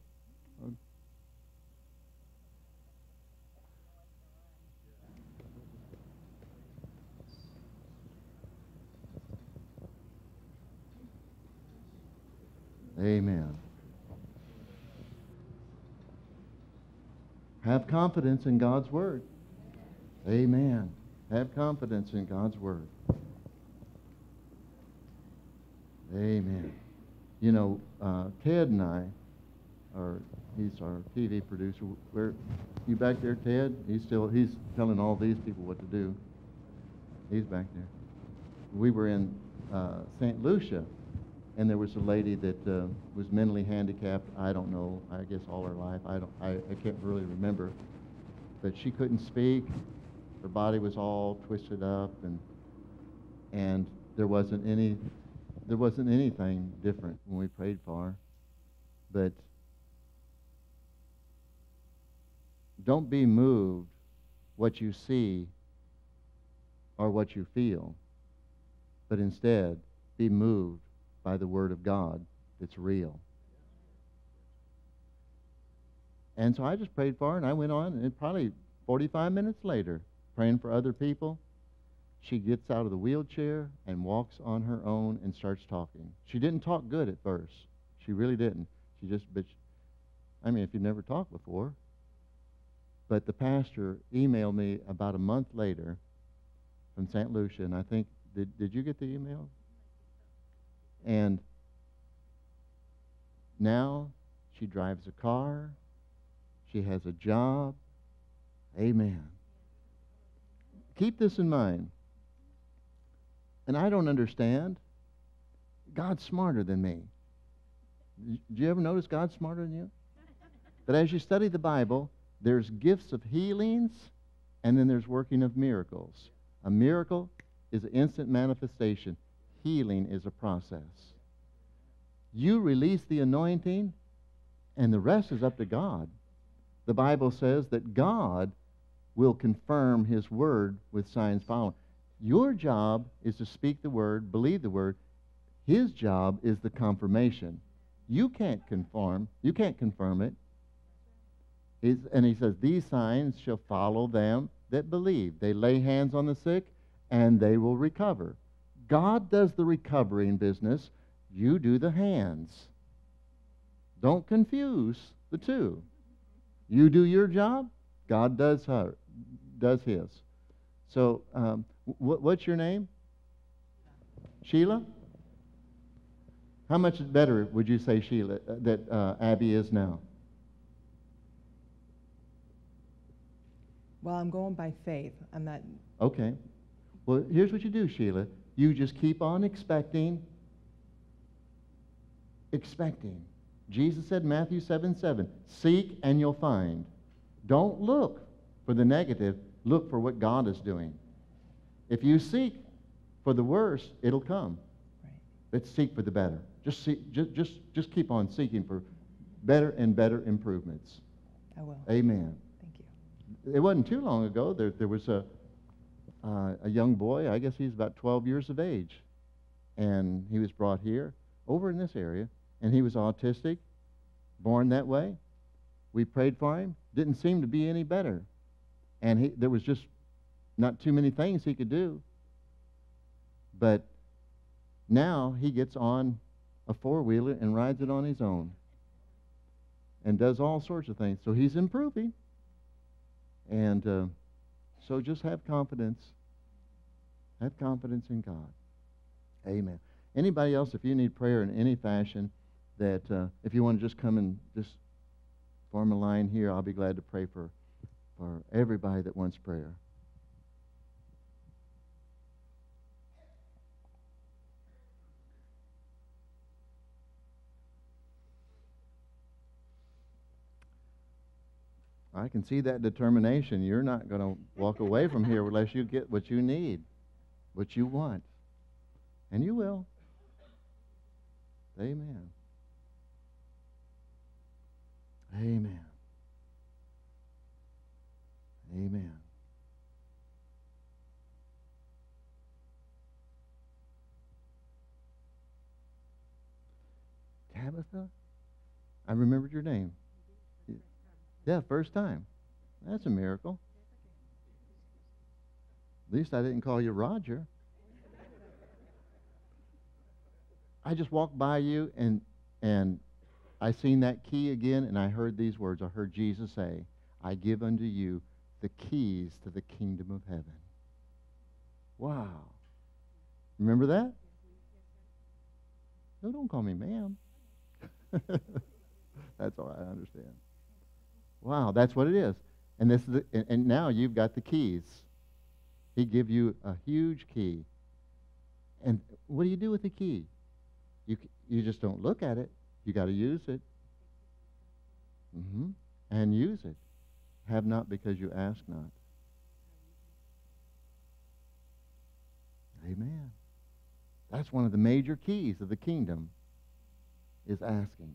Amen. Have confidence in God's word. Amen. Have confidence in God's word. Amen. You know, uh, Ted and I, are, he's our T V producer. Where, you back there, Ted? He's still he's telling all these people what to do. He's back there. We were in uh, Saint Lucia. And there was a lady that uh, was mentally handicapped, I don't know, I guess all her life, I, don't, I, I can't really remember. But she couldn't speak, her body was all twisted up, and, and there, wasn't any, there wasn't anything different when we prayed for her. But don't be moved what you see or what you feel, but instead be moved by the word of God that's real. And so I just prayed for her, and I went on, and probably forty-five minutes later, praying for other people, she gets out of the wheelchair and walks on her own and starts talking. She didn't talk good at first. She really didn't. She just, but she, I mean, if you've never talked before. But the pastor emailed me about a month later from Saint Lucia, and I think, did, did you get the email? And now she drives a car. She has a job. Amen. Keep this in mind. And I don't understand. God's smarter than me. Do you ever notice God's smarter than you? But as you study the Bible, there's gifts of healings, and then there's working of miracles. A miracle is an instant manifestation. Healing is a process. You release the anointing, and the rest is up to God. The Bible says that God will confirm his word with signs following. Your job is to speak the word, believe the word. His job is the confirmation. You can't confirm. You can't confirm it. It's, and he says, these signs shall follow them that believe. They lay hands on the sick, and they will recover. God does the recovering business. You do the hands. Don't confuse the two. You do your job. God does her, does his. So, um, wh what's your name? Sheila? How much better would you say Sheila uh, that uh, Abby is now? Well, I'm going by faith. I'm not. Okay. Well, here's what you do, Sheila. You just keep on expecting, expecting. Jesus said, Matthew seven seven, seek and you'll find. Don't look for the negative. Look for what God is doing. If you seek for the worst, it'll come. Right. Let's seek for the better. Just, seek, just, just, just keep on seeking for better and better improvements. I will. Amen. Thank you. It wasn't too long ago. There, there was a... Uh, a young boy, I guess he's about twelve years of age, and he was brought here over in this area, and he was autistic, born that way. We prayed for him, didn't seem to be any better, and he, there was just not too many things he could do. But now he gets on a four-wheeler and rides it on his own and does all sorts of things, so he's improving. And uh, so just have confidence. Have confidence in God. Amen. Anybody else, if you need prayer in any fashion, that uh, if you want to just come and just form a line here, I'll be glad to pray for, for everybody that wants prayer. I can see that determination. You're not going to walk away from here unless you get what you need, what you want. And you will. Amen. Amen. Amen. Tabitha? I remembered your name. Yeah, first time. That's a miracle. At least I didn't call you Roger. I just walked by you, and and I seen that key again, and I heard these words. I heard Jesus say, I give unto you the keys to the kingdom of heaven. Wow. Remember that? No, don't call me ma'am. That's all I understand. Wow, that's what it is. And this is the, and, and now you've got the keys. He give you a huge key. And what do you do with the key? You you just don't look at it. You got to use it. Mm-hmm. And use it. Have not because you ask not. Amen. That's one of the major keys of the kingdom is asking.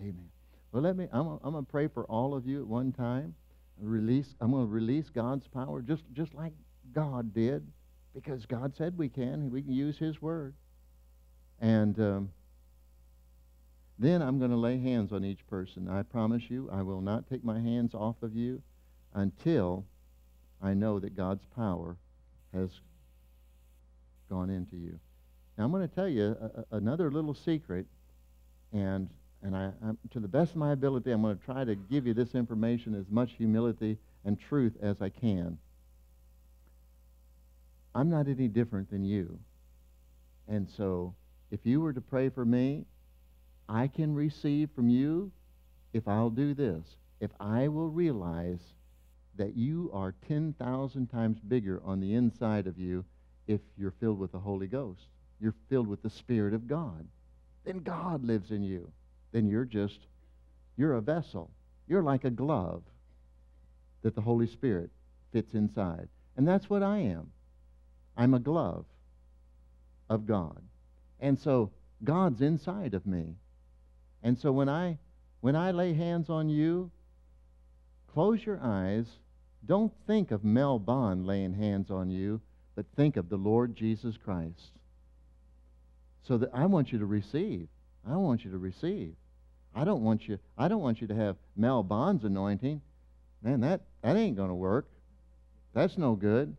Amen. Well, let me, I'm, I'm going to pray for all of you at one time. Release, I'm going to release God's power just, just like God did, because God said we can. We can use His Word. And um, then I'm going to lay hands on each person. I promise you, I will not take my hands off of you until I know that God's power has gone into you. Now, I'm going to tell you a, a, another little secret, and And I, I'm, to the best of my ability, I'm going to try to give you this information as much humility and truth as I can. I'm not any different than you. And so if you were to pray for me, I can receive from you if I'll do this, if I will realize that you are ten thousand times bigger on the inside of you if you're filled with the Holy Ghost. You're filled with the Spirit of God. Then God lives in you. Then you're just, you're a vessel. You're like a glove that the Holy Spirit fits inside. And that's what I am. I'm a glove of God. And so God's inside of me. And so when I, when I lay hands on you, close your eyes. Don't think of Mel Bond laying hands on you, but think of the Lord Jesus Christ. So that I want you to receive. I want you to receive. I don't want you, I don't want you to have Mel Bond's anointing. Man, that, that ain't going to work. That's no good.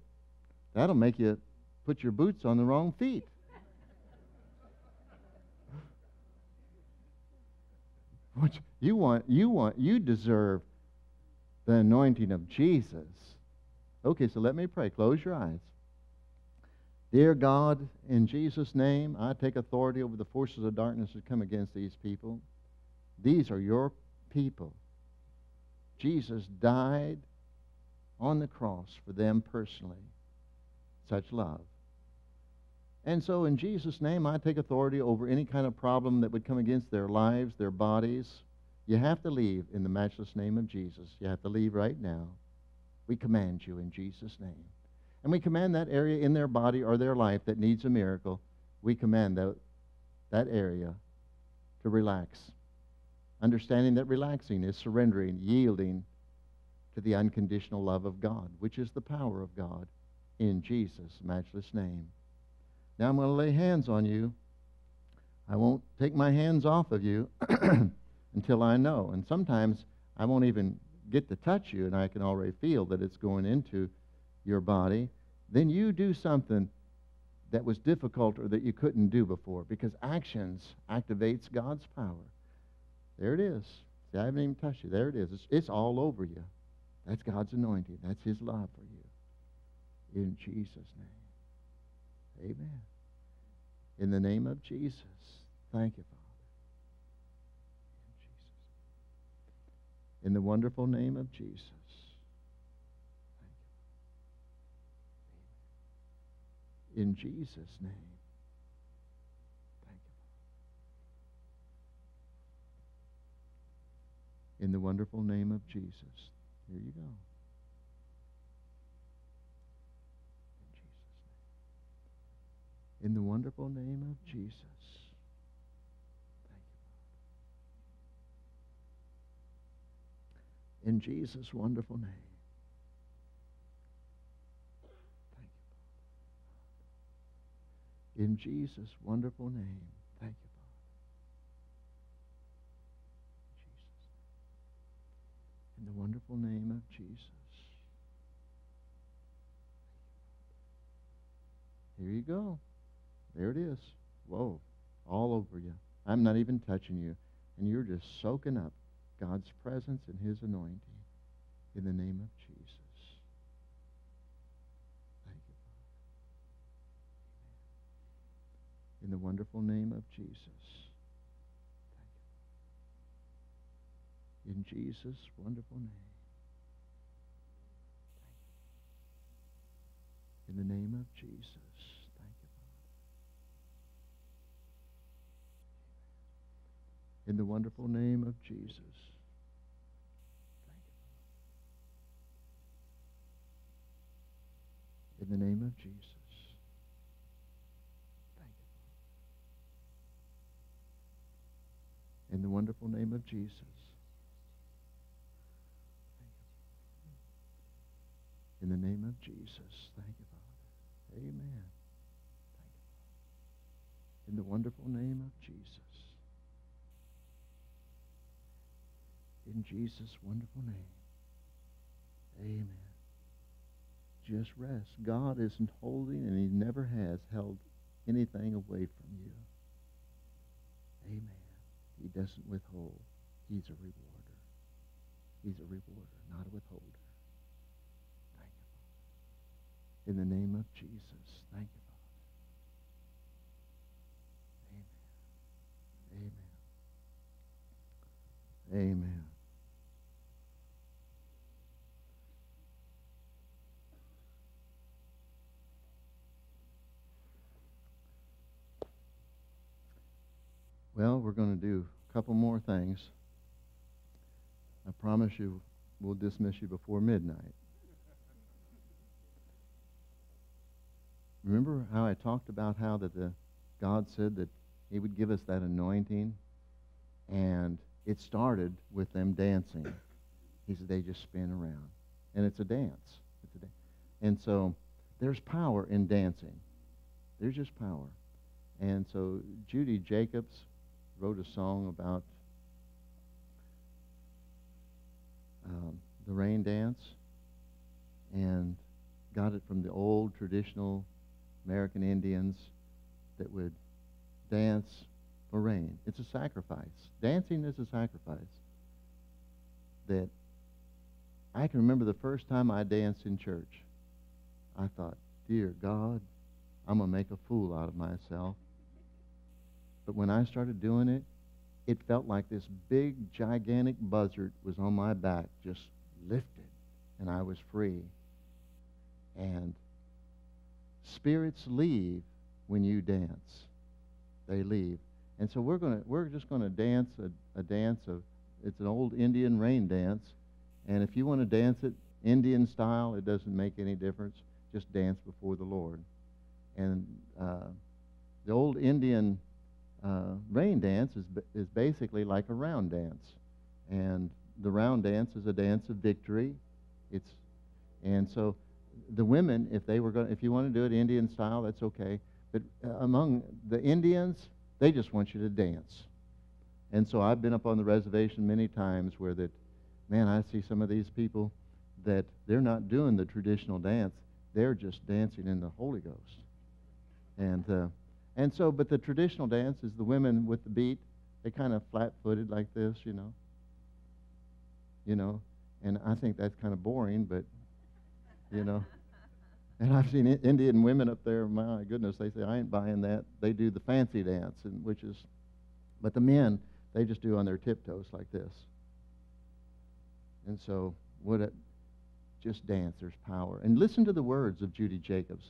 That'll make you put your boots on the wrong feet. What you want, you want, you deserve the anointing of Jesus. Okay, so let me pray. Close your eyes. Dear God, in Jesus' name, I take authority over the forces of darkness that come against these people. These are your people. Jesus died on the cross for them personally. Such love. And so in Jesus' name, I take authority over any kind of problem that would come against their lives, their bodies. You have to leave in the matchless name of Jesus. You have to leave right now. We command you in Jesus' name. And we command that area in their body or their life that needs a miracle, we command that, that area to relax. Understanding that relaxing is surrendering, yielding to the unconditional love of God, which is the power of God in Jesus' matchless name. Now I'm going to lay hands on you. I won't take my hands off of you until I know. And sometimes I won't even get to touch you, and I can already feel that it's going into your body. Then you do something that was difficult or that you couldn't do before, because actions activates God's power. There it is. See, I haven't even touched you. There it is. It's, it's all over you. That's God's anointing. That's His love for you. In Jesus' name. Amen. In the name of Jesus. Thank you, Father. In Jesus. In the wonderful name of Jesus. In Jesus' name. Thank you. In the wonderful name of Jesus. Here you go. In Jesus' name. In the wonderful name of Jesus. Thank you, Lord. In Jesus' wonderful name. Thank you, Lord. In Jesus' wonderful name. Thank you. In the wonderful name of Jesus. Here you go. There it is. Whoa. All over you. I'm not even touching you. And you're just soaking up God's presence and His anointing in the name of Jesus. Thank you, Father. In the wonderful name of Jesus. In Jesus' wonderful name. In the name of Jesus. Thank you, Lord. In the wonderful name of Jesus. Thank you, Lord. In the name of Jesus. Thank you, Lord. In the wonderful name of Jesus. In the name of Jesus. Thank you, Father. Amen. Thank you, Father. In the wonderful name of Jesus. In Jesus' wonderful name. Amen. Just rest. God isn't holding, and He never has held anything away from you. Amen. He doesn't withhold. He's a rewarder. He's a rewarder, not a withholder. In the name of Jesus. Thank you, Father. Amen. Amen. Amen. Well, we're going to do a couple more things. I promise you we'll dismiss you before midnight. Remember how I talked about how that the God said that He would give us that anointing, and it started with them dancing. He said they just spin around, and it's a dance. It's a da and so there's power in dancing. There's just power. And so Judy Jacobs wrote a song about um, the rain dance, and got it from the old traditional American Indians that would dance for rain. It's a sacrifice. Dancing is a sacrifice. That I can remember the first time I danced in church. I thought, dear God, I'm going to make a fool out of myself. But when I started doing it, it felt like this big, gigantic buzzard was on my back, just lifted, and I was free. And spirits leave when you dance. They leave. And so we're going to we're just going to dance a, a dance of, it's an old Indian rain dance, and if you want to dance it Indian style, it doesn't make any difference. Just dance before the Lord. And uh, the old Indian uh, rain dance is is basically like a round dance, and the round dance is a dance of victory. It's and so. The women, if they were going, if you want to do it Indian style, that's okay. But uh, among the Indians, they just want you to dance. And so I've been up on the reservation many times where that, man, I see some of these people that they're not doing the traditional dance; they're just dancing in the Holy Ghost. And uh, and so, but the traditional dance is the women with the beat. They kind of flat-footed like this, you know. You know, and I think that's kind of boring, but. You know, and I've seen I Indian women up there. My goodness, they say I ain't buying that. They do the fancy dance, and which is, but the men they just do on their tiptoes like this. And so, what? It, just dance. There's power, and listen to the words of Judy Jacobs.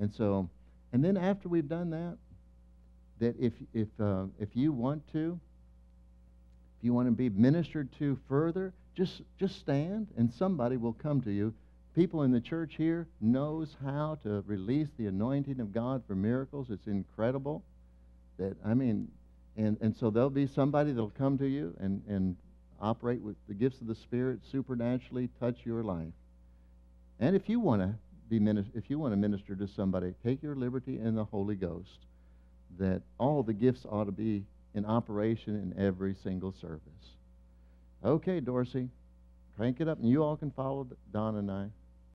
And so, and then after we've done that, that if if uh, if you want to, if you want to be ministered to further, Just, just stand, and somebody will come to you. People in the church here knows how to release the anointing of God for miracles. It's incredible. That I mean, and, and so there'll be somebody that'll come to you and, and operate with the gifts of the Spirit, supernaturally touch your life. And if you want to be minister, if you want to minister to somebody, take your liberty in the Holy Ghost. That all the gifts ought to be in operation in every single service. Okay, Dorsey, crank it up, and you all can follow Don and I.